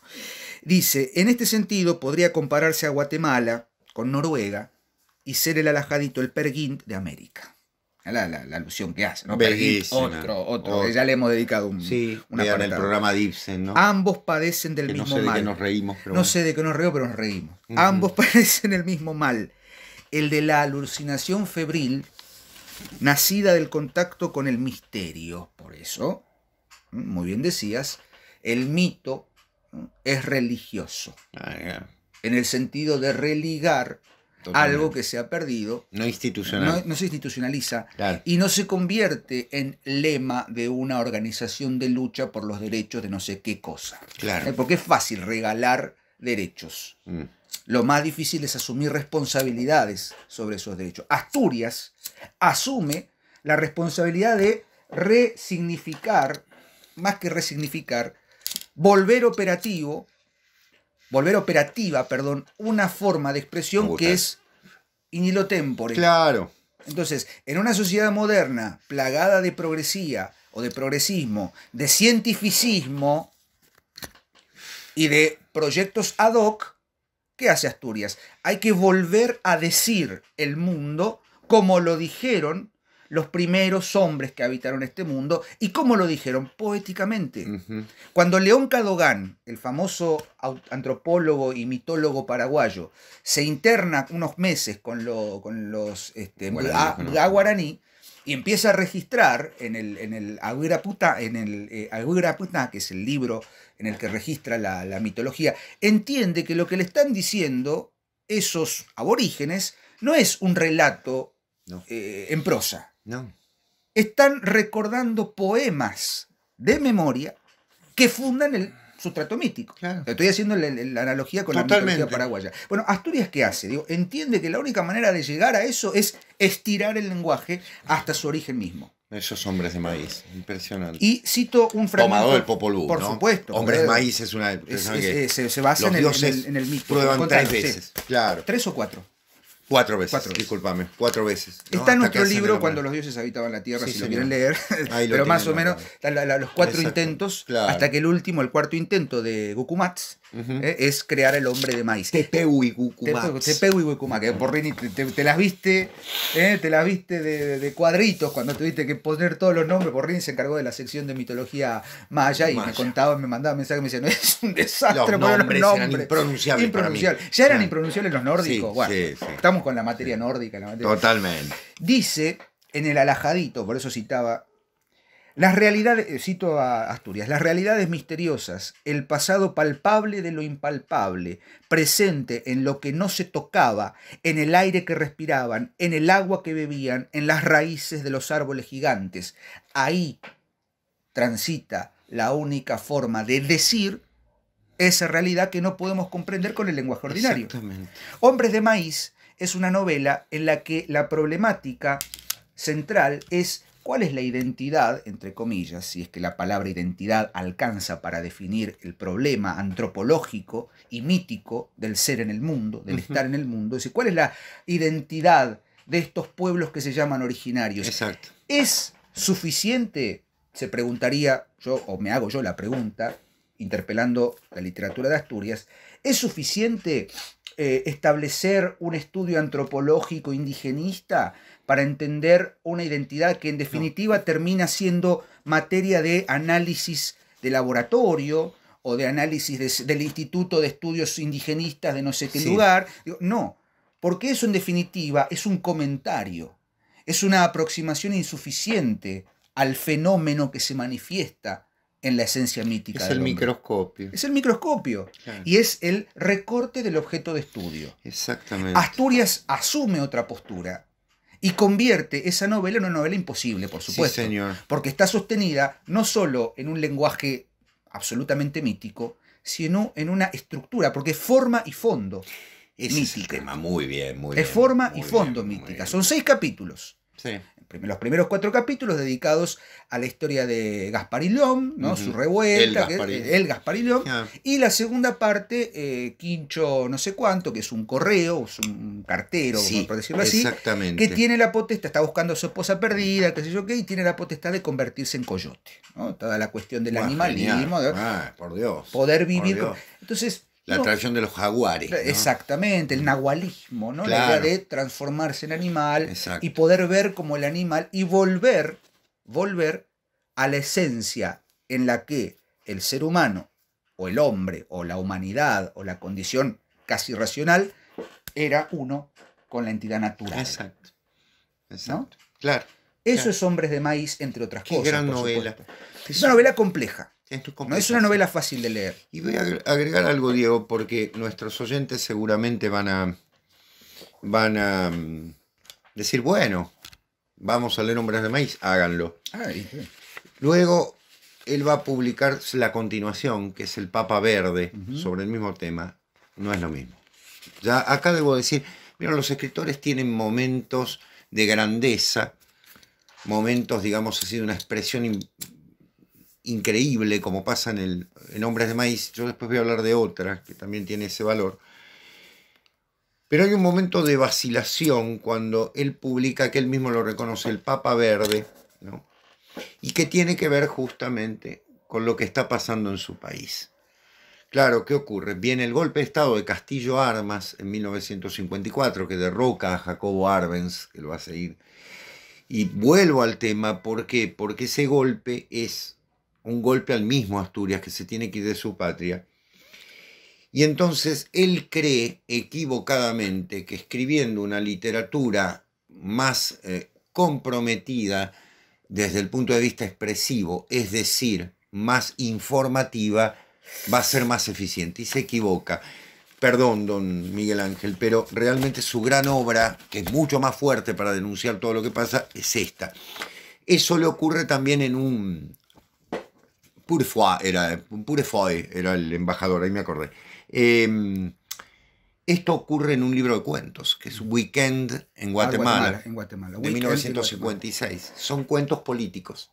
Dice, en este sentido podría compararse a Guatemala con Noruega y ser el Alajadito, el Perguín de América. La alusión que hace, ¿no? Otro. Ya le hemos dedicado una parte del programa de Ibsen, ¿no? Ambos padecen del mismo mal. No sé de qué nos reímos, pero no sé de qué nos reímos, pero nos reímos. Ambos padecen el mismo mal, el de la alucinación febril nacida del contacto con el misterio. Por eso, muy bien decías, el mito es religioso. En el sentido de religar. Totalmente. Algo que se ha perdido. No se institucionaliza. Claro. Y no se convierte en lema de una organización de lucha por los derechos de no sé qué cosa. Claro. Porque es fácil regalar derechos. Lo más difícil es asumir responsabilidades sobre esos derechos. Asturias asume la responsabilidad de resignificar, más que resignificar, volver operativa, una forma de expresión que es in illo tempore. Claro. Entonces, en una sociedad moderna, plagada de progresía o de progresismo, de cientificismo y de proyectos ad hoc, ¿qué hace Asturias? Hay que volver a decir el mundo como lo dijeron los primeros hombres que habitaron este mundo. ¿Y cómo lo dijeron? Poéticamente. Cuando León Cadogán, el famoso antropólogo y mitólogo paraguayo, se interna unos meses con los guaraní y empieza a registrar en el Aguiraputá, que es el libro en el que registra la mitología, entiende que lo que le están diciendo esos aborígenes no es un relato en prosa. No. Están recordando poemas de memoria que fundan el sustrato mítico. Claro. Estoy haciendo la analogía con la mitología paraguaya. Bueno, Asturias, ¿qué hace? Digo, entiende que la única manera de llegar a eso es estirar el lenguaje hasta su origen mismo. Esos Hombres de Maíz, impresionante. Y cito un fragmento. Tomado del Popol Vuh, por supuesto. Hombres de Maíz es una... se basa en el mito. Prueban 3 veces, claro. 3 o 4. 4 veces, disculpame, 4 veces. ¿No? Está en nuestro libro, Cuando los dioses habitaban la tierra, sí, si lo quieren leer, pero más o menos los 4 Exacto. intentos, claro. Hasta que el último, el cuarto intento de Gukumatz, es crear el hombre de maíz. Tepeu y Gukumatz. Tepeu y Gukumatz, que Porrini, te las viste de cuadritos cuando tuviste que poner todos los nombres. Porrini se encargó de la sección de mitología maya y me contaba, me mandaba mensajes, me decía, no, es un desastre, los nombres eran impronunciables. Ya eran impronunciables los nórdicos. Sí, bueno, sí. Estamos con la materia nórdica. Totalmente. Dice en el Alajadito, por eso citaba, las realidades, cito a Asturias, las realidades misteriosas, el pasado palpable de lo impalpable, presente en lo que no se tocaba, en el aire que respiraban, en el agua que bebían, en las raíces de los árboles gigantes. Ahí transita la única forma de decir esa realidad que no podemos comprender con el lenguaje ordinario. Exactamente. Hombres de Maíz es una novela en la que la problemática central es cuál es la identidad, entre comillas, si es que la palabra identidad alcanza para definir el problema antropológico y mítico del ser en el mundo, del estar en el mundo. Es decir, cuál es la identidad de estos pueblos que se llaman originarios. Exacto. ¿Es suficiente? Se preguntaría yo, o me hago yo la pregunta, interpelando la literatura de Asturias, ¿Es suficiente establecer un estudio antropológico indigenista para entender una identidad que en definitiva termina siendo materia de análisis de laboratorio o de análisis del Instituto de Estudios Indigenistas de no sé qué lugar? Digo, no, porque eso en definitiva es un comentario, es una aproximación insuficiente al fenómeno que se manifiesta en la esencia mítica. Es el microscopio. Es el microscopio. Claro. Y es el recorte del objeto de estudio. Exactamente. Asturias asume otra postura y convierte esa novela en una novela imposible, por supuesto. Sí, señor. Porque está sostenida no solo en un lenguaje absolutamente mítico, sino en una estructura, porque forma y fondo es mítica. Es muy bien, muy bien. Es forma y fondo mítica. Son 6 capítulos. Sí. Los primeros 4 capítulos dedicados a la historia de Gasparillón, ¿no? Su revuelta, el Gasparillón, y la segunda parte, Quincho no sé cuánto, que es un correo, es un cartero, por decirlo así, que tiene la potestad, está buscando a su esposa perdida, qué sé yo qué, y tiene la potestad de convertirse en coyote, ¿no? Toda la cuestión del animalismo, por Dios, poder vivir. Por Dios. Entonces, la atracción de los jaguares, ¿no? Exactamente, el nahualismo, ¿no? Claro. La idea de transformarse en animal. Exacto. Y poder ver como el animal y volver a la esencia en la que el ser humano, o el hombre, o la humanidad, o la condición casi racional, era uno con la entidad natural. Exacto. Exacto. ¿No? Claro. Eso es Hombres de Maíz, entre otras cosas. Qué gran novela. Es una novela compleja. No es una novela fácil de leer. Y voy a agregar algo, Diego, porque nuestros oyentes seguramente van a decir, bueno, vamos a leer Hombres de Maíz, háganlo. Ay, sí. Luego él va a publicar la continuación, que es El Papa Verde, sobre el mismo tema. No es lo mismo. Ya acá debo decir, mira, los escritores tienen momentos de grandeza, momentos, digamos así, de una expresión increíble, como pasa en Hombres de Maíz. Yo después voy a hablar de otra que también tiene ese valor, pero hay un momento de vacilación cuando él publica, que él mismo lo reconoce, El Papa Verde, ¿no? Y que tiene que ver justamente con lo que está pasando en su país. Claro, ¿qué ocurre? Viene el golpe de Estado de Castillo Armas en 1954, que derroca a Jacobo Arbenz, que lo va a seguir. Y vuelvo al tema, ¿por qué? Porque ese golpe es un golpe al mismo Asturias, que se tiene que ir de su patria. Y entonces él cree equivocadamente que escribiendo una literatura más comprometida desde el punto de vista expresivo, es decir, más informativa, va a ser más eficiente. Y se equivoca. Perdón, don Miguel Ángel, pero realmente su gran obra, que es mucho más fuerte para denunciar todo lo que pasa, es esta. Eso le ocurre también en Purefoy era el embajador, ahí me acordé. Esto ocurre en un libro de cuentos, que es Weekend en Guatemala, de 1956. Son cuentos políticos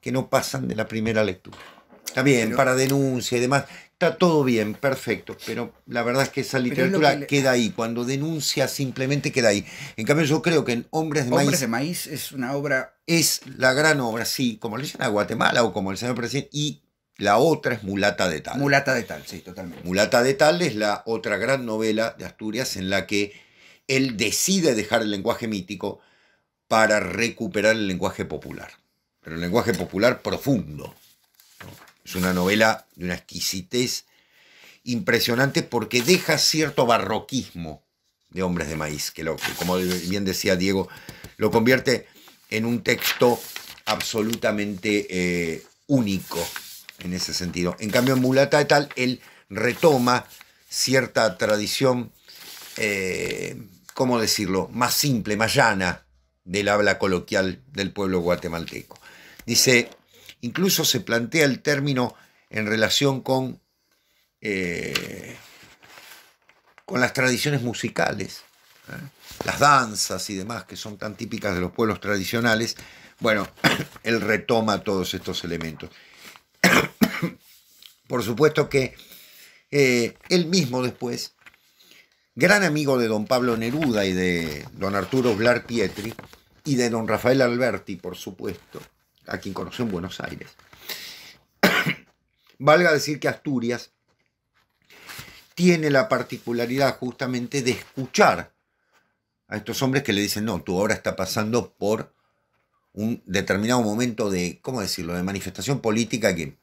que no pasan de la primera lectura. Está bien, pero para denuncia y demás, está todo bien, perfecto, pero la verdad es que esa literatura queda ahí. Cuando denuncia, simplemente queda ahí. En cambio, yo creo que en Hombres de Maíz es una obra... Es la gran obra, sí, como le dicen a Guatemala o como el señor presidente, y la otra es Mulata de Tal. Mulata de Tal, sí, totalmente. Mulata de Tal es la otra gran novela de Asturias en la que él decide dejar el lenguaje mítico para recuperar el lenguaje popular, pero el lenguaje popular profundo. Es una novela de una exquisitez impresionante porque deja cierto barroquismo de Hombres de Maíz, que como bien decía Diego, lo convierte en un texto absolutamente único en ese sentido. En cambio, en Mulata de Tal, él retoma cierta tradición, ¿cómo decirlo?, más simple, más llana del habla coloquial del pueblo guatemalteco. Dice... Incluso se plantea el término en relación con las tradiciones musicales, las danzas y demás, que son tan típicas de los pueblos tradicionales. Bueno, él retoma todos estos elementos. Por supuesto que él mismo después, gran amigo de don Pablo Neruda y de don Arturo Uslar Pietri y de don Rafael Alberti, por supuesto, a quien conoció en Buenos Aires. Valga decir que Asturias tiene la particularidad justamente de escuchar a estos hombres que le dicen, no, tu obra está pasando por un determinado momento de, ¿cómo decirlo?, de manifestación política que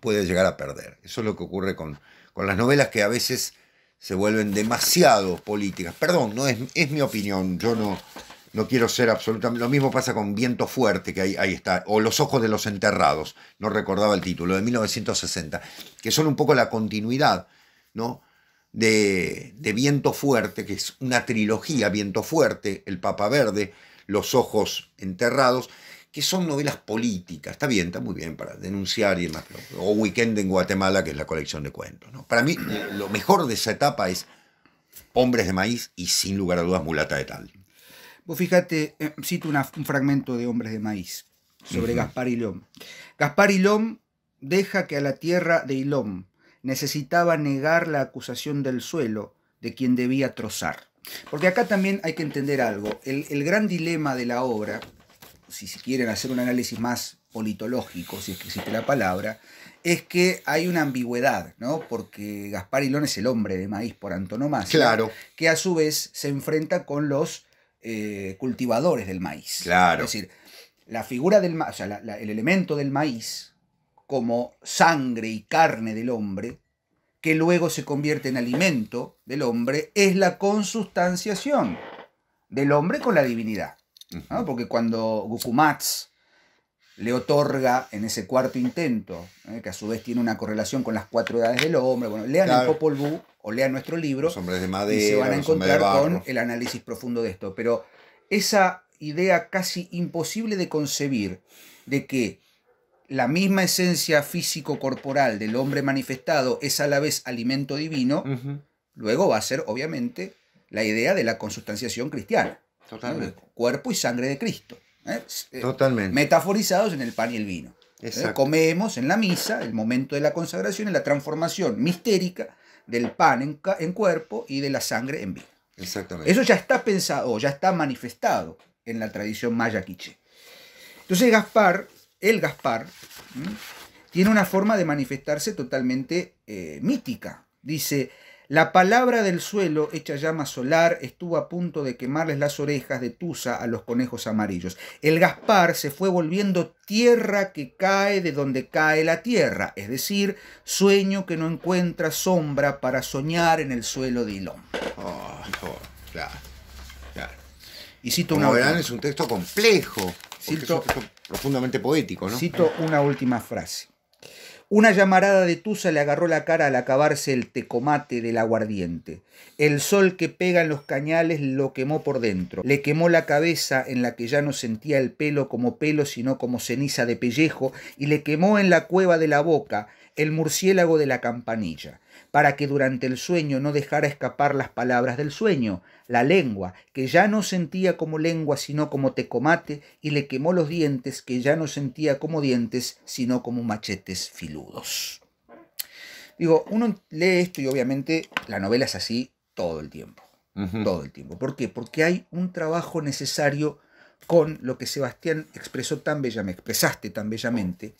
puede llegar a perder. Eso es lo que ocurre con las novelas que a veces se vuelven demasiado políticas. Perdón, no es mi opinión, yo no quiero ser absolutamente... Lo mismo pasa con Viento Fuerte, que ahí está, o Los Ojos de los Enterrados, no recordaba el título, de 1960, que son un poco la continuidad, ¿no?, de Viento Fuerte, que es una trilogía, Viento Fuerte, El Papa Verde, Los Ojos Enterrados, que son novelas políticas, está bien, está muy bien para denunciar y demás, o Weekend en Guatemala, que es la colección de cuentos, ¿no? Para mí, lo mejor de esa etapa es Hombres de Maíz y, sin lugar a dudas, Mulata de Tal. Vos fíjate, cito un fragmento de Hombres de Maíz, sobre Gaspar Ilom. Gaspar Ilom deja que a la tierra de Ilom necesitaba negar la acusación del suelo de quien debía trozar. Porque acá también hay que entender algo. El gran dilema de la obra, si quieren hacer un análisis más politológico, si es que existe la palabra, es que hay una ambigüedad, ¿no? Porque Gaspar Ilom es el hombre de maíz por antonomasia, claro, que a su vez se enfrenta con los cultivadores del maíz. Claro. Es decir, la figura del maíz, o sea, el elemento del maíz como sangre y carne del hombre, que luego se convierte en alimento del hombre, es la consustanciación del hombre con la divinidad, ¿no? Porque cuando Gukumatz le otorga en ese cuarto intento, que a su vez tiene una correlación con las cuatro edades del hombre, bueno, lean el Popol Vuh o lean nuestro libro, Los Hombres de Madera, y se van a encontrar con el análisis profundo de esto. Pero esa idea casi imposible de concebir de que la misma esencia físico-corporal del hombre manifestado es a la vez alimento divino, luego va a ser, obviamente, la idea de la consustanciación cristiana. Totalmente. ¿No? Cuerpo y sangre de Cristo. ¿Eh? Totalmente. Metaforizados en el pan y el vino. Exacto. Comemos en la misa, el momento de la consagración, en la transformación mistérica del pan en cuerpo y de la sangre en vino. Exactamente. Eso ya está pensado, ya está manifestado en la tradición maya quiché. Entonces el Gaspar tiene una forma de manifestarse totalmente mítica. Dice, la palabra del suelo, hecha llama solar, estuvo a punto de quemarles las orejas de tusa a los conejos amarillos. El Gaspar se fue volviendo tierra que cae de donde cae la tierra, es decir, sueño que no encuentra sombra para soñar en el suelo de Ilón. Claro. Y cito una... Como verán, es un texto complejo. Cito, profundamente poético, ¿no? Cito una última frase. Una llamarada de tusa le agarró la cara al acabarse el tecomate del aguardiente. El sol que pega en los cañales lo quemó por dentro. Le quemó la cabeza en la que ya no sentía el pelo como pelo, sino como ceniza de pellejo, y le quemó en la cueva de la boca el murciélago de la campanilla, para que durante el sueño no dejara escapar las palabras del sueño, la lengua, que ya no sentía como lengua sino como tecomate, y le quemó los dientes, que ya no sentía como dientes sino como machetes filudos. Digo, uno lee esto y obviamente la novela es así todo el tiempo. Todo el tiempo. ¿Por qué? Porque hay un trabajo necesario con lo que Sebastián expresaste tan bellamente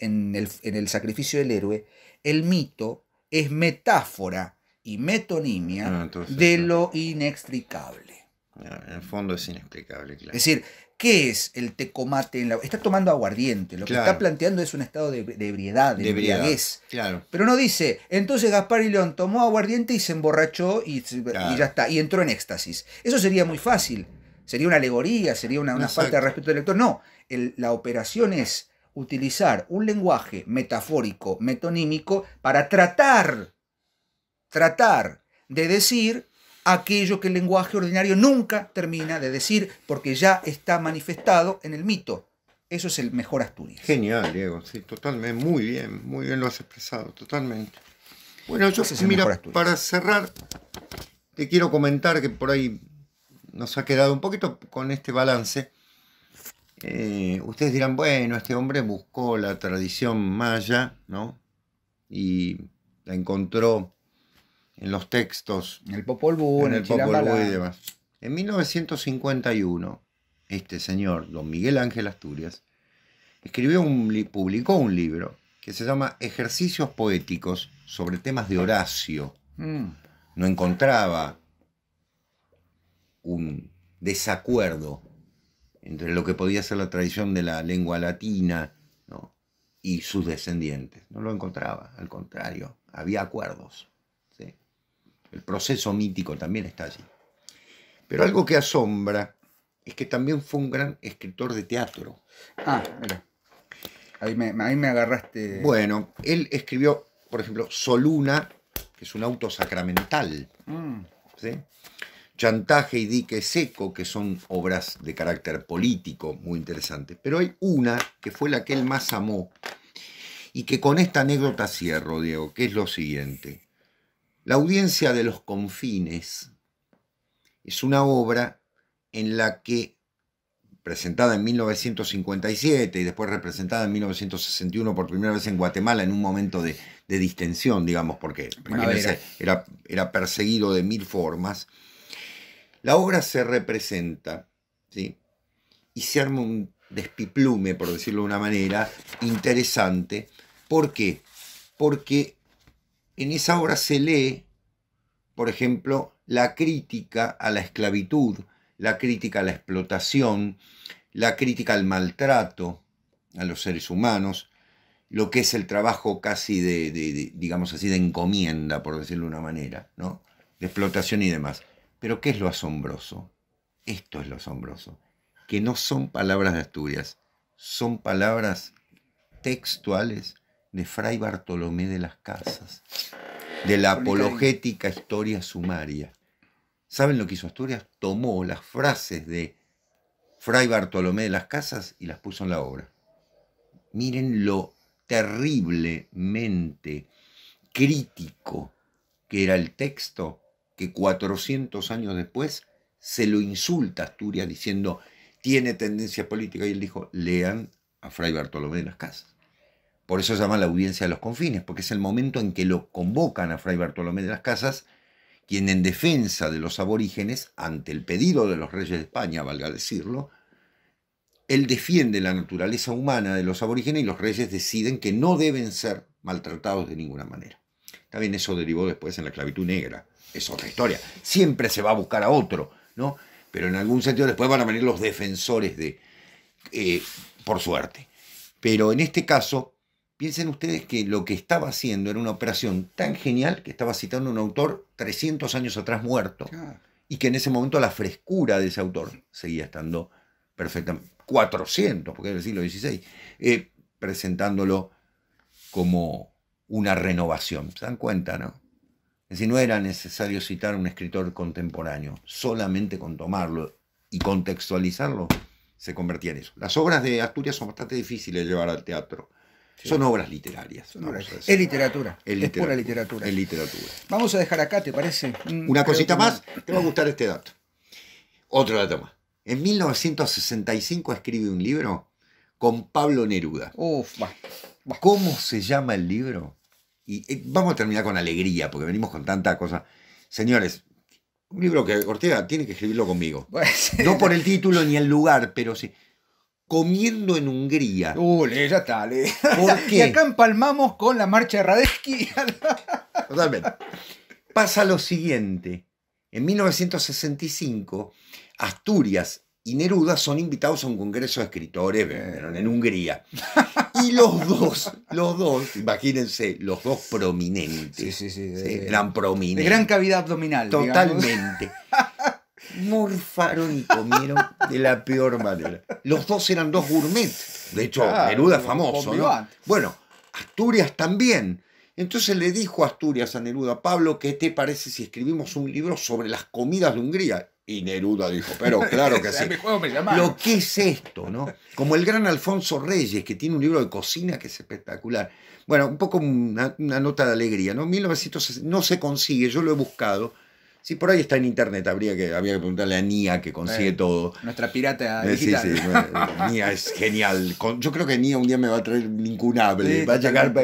en el sacrificio del héroe. El mito es metáfora y metonimia de lo inextricable. En el fondo es inexplicable, claro. Es decir, ¿qué es el tecomate? Está tomando aguardiente. Lo que está planteando es un estado de ebriedad, de embriaguez. Claro. Pero no dice, entonces Gaspar Ilom tomó aguardiente y se emborrachó y ya está, y entró en éxtasis. Eso sería muy fácil. Sería una alegoría, sería una falta de respeto al lector. No, la operación es utilizar un lenguaje metafórico, metonímico, para tratar de decir aquello que el lenguaje ordinario nunca termina de decir, porque ya está manifestado en el mito. Eso es el mejor Asturias. Genial, Diego. Sí, totalmente. Muy bien lo has expresado, totalmente. Bueno, yo, mira, para cerrar, te quiero comentar que por ahí nos ha quedado un poquito con este balance. Ustedes dirán, bueno, este hombre buscó la tradición maya, ¿no? Y la encontró en los textos. En el Popol Vuh, en el Chilam Balam y demás. En 1951, este señor, don Miguel Ángel Asturias, publicó un libro que se llama Ejercicios Poéticos sobre temas de Horacio, No encontraba un desacuerdo entre lo que podía ser la tradición de la lengua latina, ¿no?, y sus descendientes. No lo encontraba, al contrario, había acuerdos, ¿sí? El proceso mítico también está allí. Pero algo que asombra es que también fue un gran escritor de teatro. Ah, mira, ahí me agarraste. Bueno, él escribió, por ejemplo, Soluna, que es un auto sacramental, ¿sí? Chantaje y Dique Seco, que son obras de carácter político muy interesantes. Pero hay una que fue la que él más amó y que con esta anécdota cierro, Diego, que es lo siguiente. La Audiencia de los Confines es una obra en la que, presentada en 1957 y después representada en 1961 por primera vez en Guatemala, en un momento de distensión, digamos, porque era perseguido de mil formas. La obra se representa, ¿sí?, y se arma un despiplume, por decirlo de una manera, interesante. ¿Por qué? Porque en esa obra se lee, por ejemplo, la crítica a la esclavitud, la crítica a la explotación, la crítica al maltrato a los seres humanos, lo que es el trabajo casi digamos así, de encomienda, por decirlo de una manera, ¿no?, de explotación y demás. Pero ¿qué es lo asombroso? Esto es lo asombroso. Que no son palabras de Asturias, son palabras textuales de Fray Bartolomé de las Casas, de la apologética historia sumaria. ¿Saben lo que hizo Asturias? Tomó las frases de Fray Bartolomé de las Casas y las puso en la obra. Miren lo terriblemente crítico que era el texto, que 400 años después se lo insulta a Asturias diciendo tiene tendencia política, y él dijo lean a Fray Bartolomé de las Casas. Por eso se llama La Audiencia de los Confines, porque es el momento en que lo convocan a Fray Bartolomé de las Casas, quien en defensa de los aborígenes, ante el pedido de los reyes de España, valga decirlo, él defiende la naturaleza humana de los aborígenes y los reyes deciden que no deben ser maltratados de ninguna manera. También eso derivó después en la esclavitud negra. Es otra historia. Siempre se va a buscar a otro, ¿no? Pero en algún sentido después van a venir los defensores de... por suerte. Pero en este caso, piensen ustedes que lo que estaba haciendo era una operación tan genial que estaba citando a un autor 300 años atrás muerto. Y que en ese momento la frescura de ese autor seguía estando perfectamente... 400, porque es del siglo XVI, presentándolo como una renovación. ¿Se dan cuenta, no? Es decir, no era necesario citar a un escritor contemporáneo, solamente con tomarlo y contextualizarlo se convertía en eso. Las obras de Asturias son bastante difíciles de llevar al teatro. Sí. Son obras literarias. Son obras. Es literatura. Es pura literatura. Es literatura. Vamos a dejar acá, ¿te parece? Una cosita más, te va a gustar este dato. Otro dato más. En 1965 escribe un libro con Pablo Neruda. ¿Cómo se llama el libro? Y vamos a terminar con alegría, porque venimos con tanta cosa. Señores, un libro que Ortega tiene que escribirlo conmigo. Pues, no por el título ni el lugar, pero sí. Comiendo en Hungría. Ya está, lee. ¿Por qué? Y acá empalmamos con la marcha de Radetzky. Totalmente. Pasa lo siguiente. En 1965, Asturias y Neruda son invitados a un congreso de escritores en Hungría. Y los dos, imagínense, los dos prominentes. Eran prominentes. De gran cavidad abdominal. Totalmente. Morfaron y comieron de la peor manera. Los dos eran dos gourmets. De hecho, Neruda famoso, ¿no? Bueno, Asturias también. Entonces le dijo Asturias a Neruda, Pablo, ¿qué te parece si escribimos un libro sobre las comidas de Hungría? Y Neruda dijo, pero claro que sí. Lo que es esto, ¿no? Como el gran Alfonso Reyes, que tiene un libro de cocina que es espectacular. Bueno, un poco una nota de alegría, ¿no? 1960 no se consigue, yo lo he buscado. Sí, por ahí está en internet, había que preguntarle a Nia, que consigue todo. Nuestra pirata digital. Nia es genial. Yo creo que Nia un día me va a traer un incunable. Va a llegar...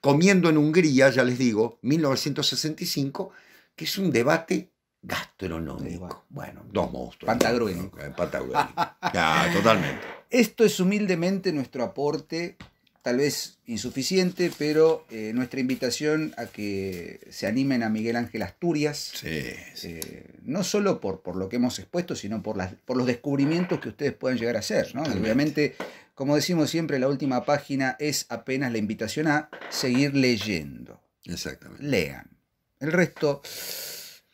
Comiendo en Hungría, ya les digo, 1965, que es un debate gastronómico. Bueno, dos monstruos. Pantagruénico. Totalmente. Esto es humildemente nuestro aporte tal vez insuficiente, pero nuestra invitación a que se animen a Miguel Ángel Asturias, sí. No solo por lo que hemos expuesto, sino por los descubrimientos que ustedes puedan llegar a hacer, ¿no? Obviamente, como decimos siempre, la última página es apenas la invitación a seguir leyendo. Exactamente. Lean. El resto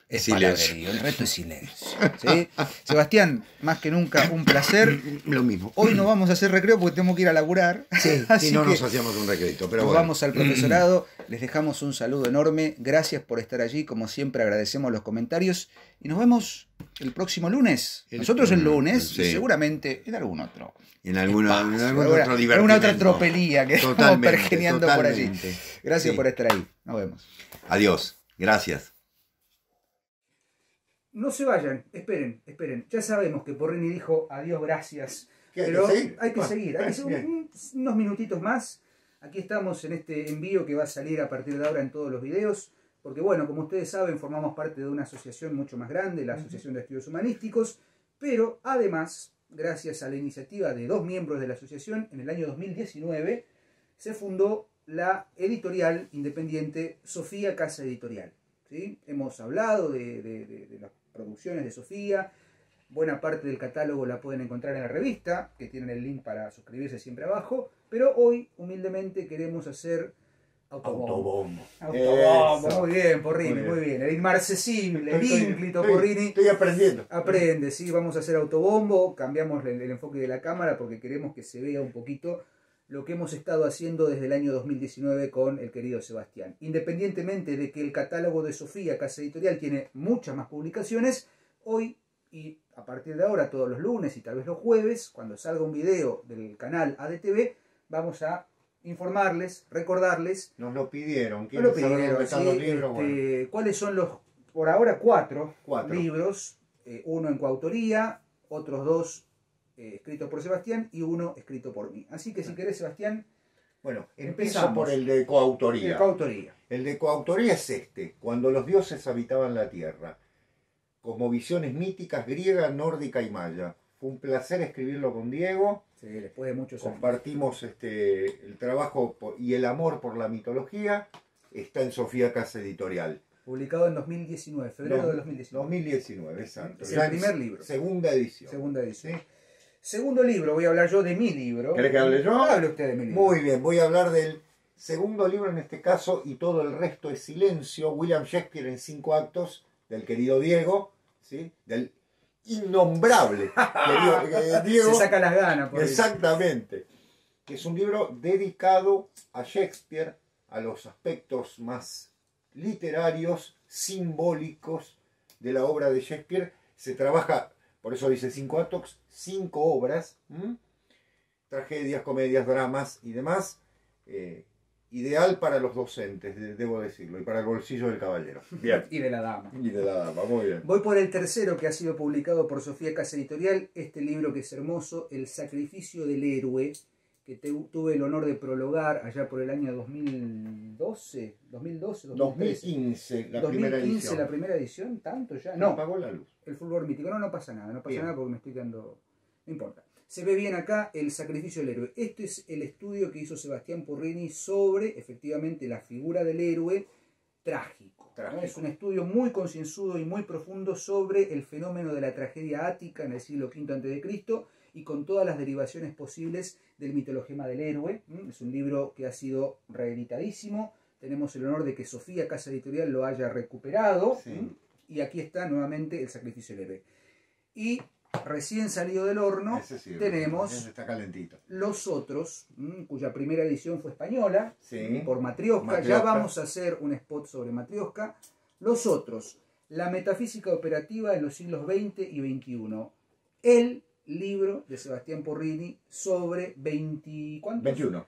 es silencio. El resto es silencio. ¿Sí? Sebastián, más que nunca, un placer. Lo mismo. Hoy no vamos a hacer recreo porque tenemos que ir a laburar. Sí, si no nos hacíamos un recreito. Pero bueno. Vamos al profesorado, les dejamos un saludo enorme. Gracias por estar allí. Como siempre, agradecemos los comentarios. Y nos vemos el próximo lunes. Nosotros el lunes, sí. Y seguramente en algún otro. En alguna otra tropelía que estamos pergeneando por allí. Gracias por estar ahí. Nos vemos. Adiós. Gracias. No se vayan, esperen, esperen. Ya sabemos que Porrini dijo adiós, gracias. Pero hay que seguir unos minutitos más. Aquí estamos en este envío que va a salir a partir de ahora en todos los videos. Porque bueno, como ustedes saben, formamos parte de una asociación mucho más grande, la Asociación de Estudios Humanísticos. Pero además, gracias a la iniciativa de dos miembros de la asociación, en el año 2019 se fundó la editorial independiente Sofía Casa Editorial. ¿Sí? Hemos hablado de las producciones de Sofía. Buena parte del catálogo la pueden encontrar en la revista, que tienen el link para suscribirse siempre abajo, pero hoy humildemente queremos hacer autobombo. Muy bien, Porrini, muy bien. El inmarcesible, el ínclito Porrini. Estoy aprendiendo. Aprende, sí, vamos a hacer autobombo, cambiamos el enfoque de la cámara porque queremos que se vea un poquito lo que hemos estado haciendo desde el año 2019 con el querido Sebastián. Independientemente de que el catálogo de Sofía Casa Editorial tiene muchas más publicaciones, hoy y a partir de ahora, todos los lunes y tal vez los jueves, cuando salga un video del canal ADTV, vamos a informarles, recordarles. Nos lo pidieron. Nos lo pidieron, los libros, bueno. ¿Cuáles son los, por ahora, cuatro libros? Uno en coautoría, otros dos escrito por Sebastián y uno escrito por mí. Así que si querés, Sebastián, bueno, empezamos por el de coautoría. El de coautoría es este: Cuando los dioses habitaban la tierra, como visiones míticas griega, nórdica y maya. Fue un placer escribirlo con Diego. Sí, después de muchos años. Compartimos el trabajo y el amor por la mitología. Está en Sofía Casa Editorial. Publicado en 2019, febrero de 2019. 2019, exacto. Es el primer libro. Segunda edición. Segunda edición. ¿Sí? Segundo libro, voy a hablar yo de mi libro. ¿Querés que hable yo? No, hable usted de mi libro. Muy bien, voy a hablar del segundo libro en este caso, y todo el resto es silencio, William Shakespeare en 5 actos, del querido Diego, ¿sí? Del innombrable querido Diego. Se saca las ganas. Por exactamente. Que es un libro dedicado a Shakespeare, a los aspectos más literarios, simbólicos de la obra de Shakespeare. Se trabaja... Por eso dice 5 actos, 5 obras, ¿m? Tragedias, comedias, dramas y demás. Ideal para los docentes, debo decirlo, y para el bolsillo del caballero. Bien. Y de la dama. Y de la dama, muy bien. Voy por el tercero que ha sido publicado por Sofía Casa Editorial, este libro que es hermoso, El sacrificio del héroe, que tuve el honor de prologar allá por el año 2015, la primera edición, tanto ya. No, apagó la luz. El fulgor mítico, no pasa nada, no pasa nada porque me estoy quedando, no importa. Se ve bien acá El sacrificio del héroe. Este es el estudio que hizo Sebastián Porrini sobre, efectivamente, la figura del héroe trágico. ¿No? Es un estudio muy concienzudo y muy profundo sobre el fenómeno de la tragedia ática en el siglo V a.C., y con todas las derivaciones posibles del mitologema del héroe. Es un libro que ha sido reeditadísimo. Tenemos el honor de que Sofía Casa Editorial lo haya recuperado. Sí. Y aquí está nuevamente El sacrificio del héroe. Y recién salido del horno, tenemos Los otros, cuya primera edición fue española, por Matrioska. Ya vamos a hacer un spot sobre Matrioska. Los otros, la metafísica operativa en los siglos XX y XXI. El libro de Sebastián Porrini sobre 21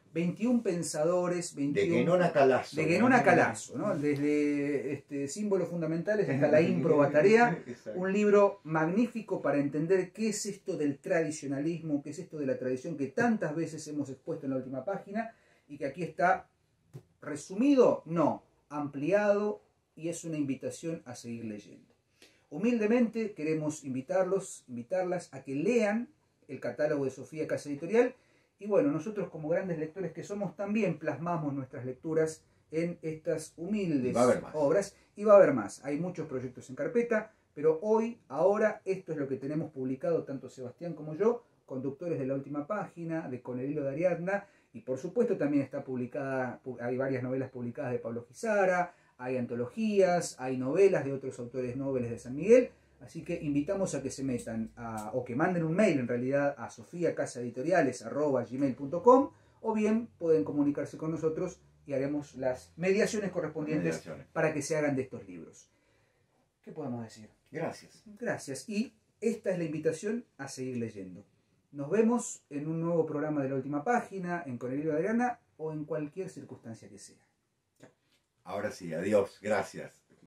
pensadores, 21, de Genona Calasso, ¿no? Desde símbolos fundamentales hasta la ímproba tarea. Un libro magnífico para entender qué es esto del tradicionalismo, qué es esto de la tradición que tantas veces hemos expuesto en la última página, y que aquí está resumido, no, ampliado, y es una invitación a seguir leyendo. Humildemente queremos invitarlos, invitarlas a que lean el catálogo de Sofía Casa Editorial Y bueno, nosotros como grandes lectores que somos también plasmamos nuestras lecturas en estas humildes obras. Y va a haber más. Hay muchos proyectos en carpeta, pero hoy, ahora, esto es lo que tenemos publicado tanto Sebastián como yo, Conductores de la Última Página, de Con el Hilo de Ariadna, y por supuesto también está publicada, hay varias novelas publicadas de Pablo Gisara, hay antologías, hay novelas de otros autores noveles de San Miguel, así que invitamos a que se metan, o que manden un mail en realidad a sofiacasaeditoriales@gmail.com, o bien pueden comunicarse con nosotros y haremos las mediaciones correspondientes para que se hagan de estos libros. ¿Qué podemos decir? Gracias. Gracias. Y esta es la invitación a seguir leyendo. Nos vemos en un nuevo programa de La Última Página, en Con el Hilo de Ariadna, o en cualquier circunstancia que sea. Chao. Ahora sí, adiós. Gracias.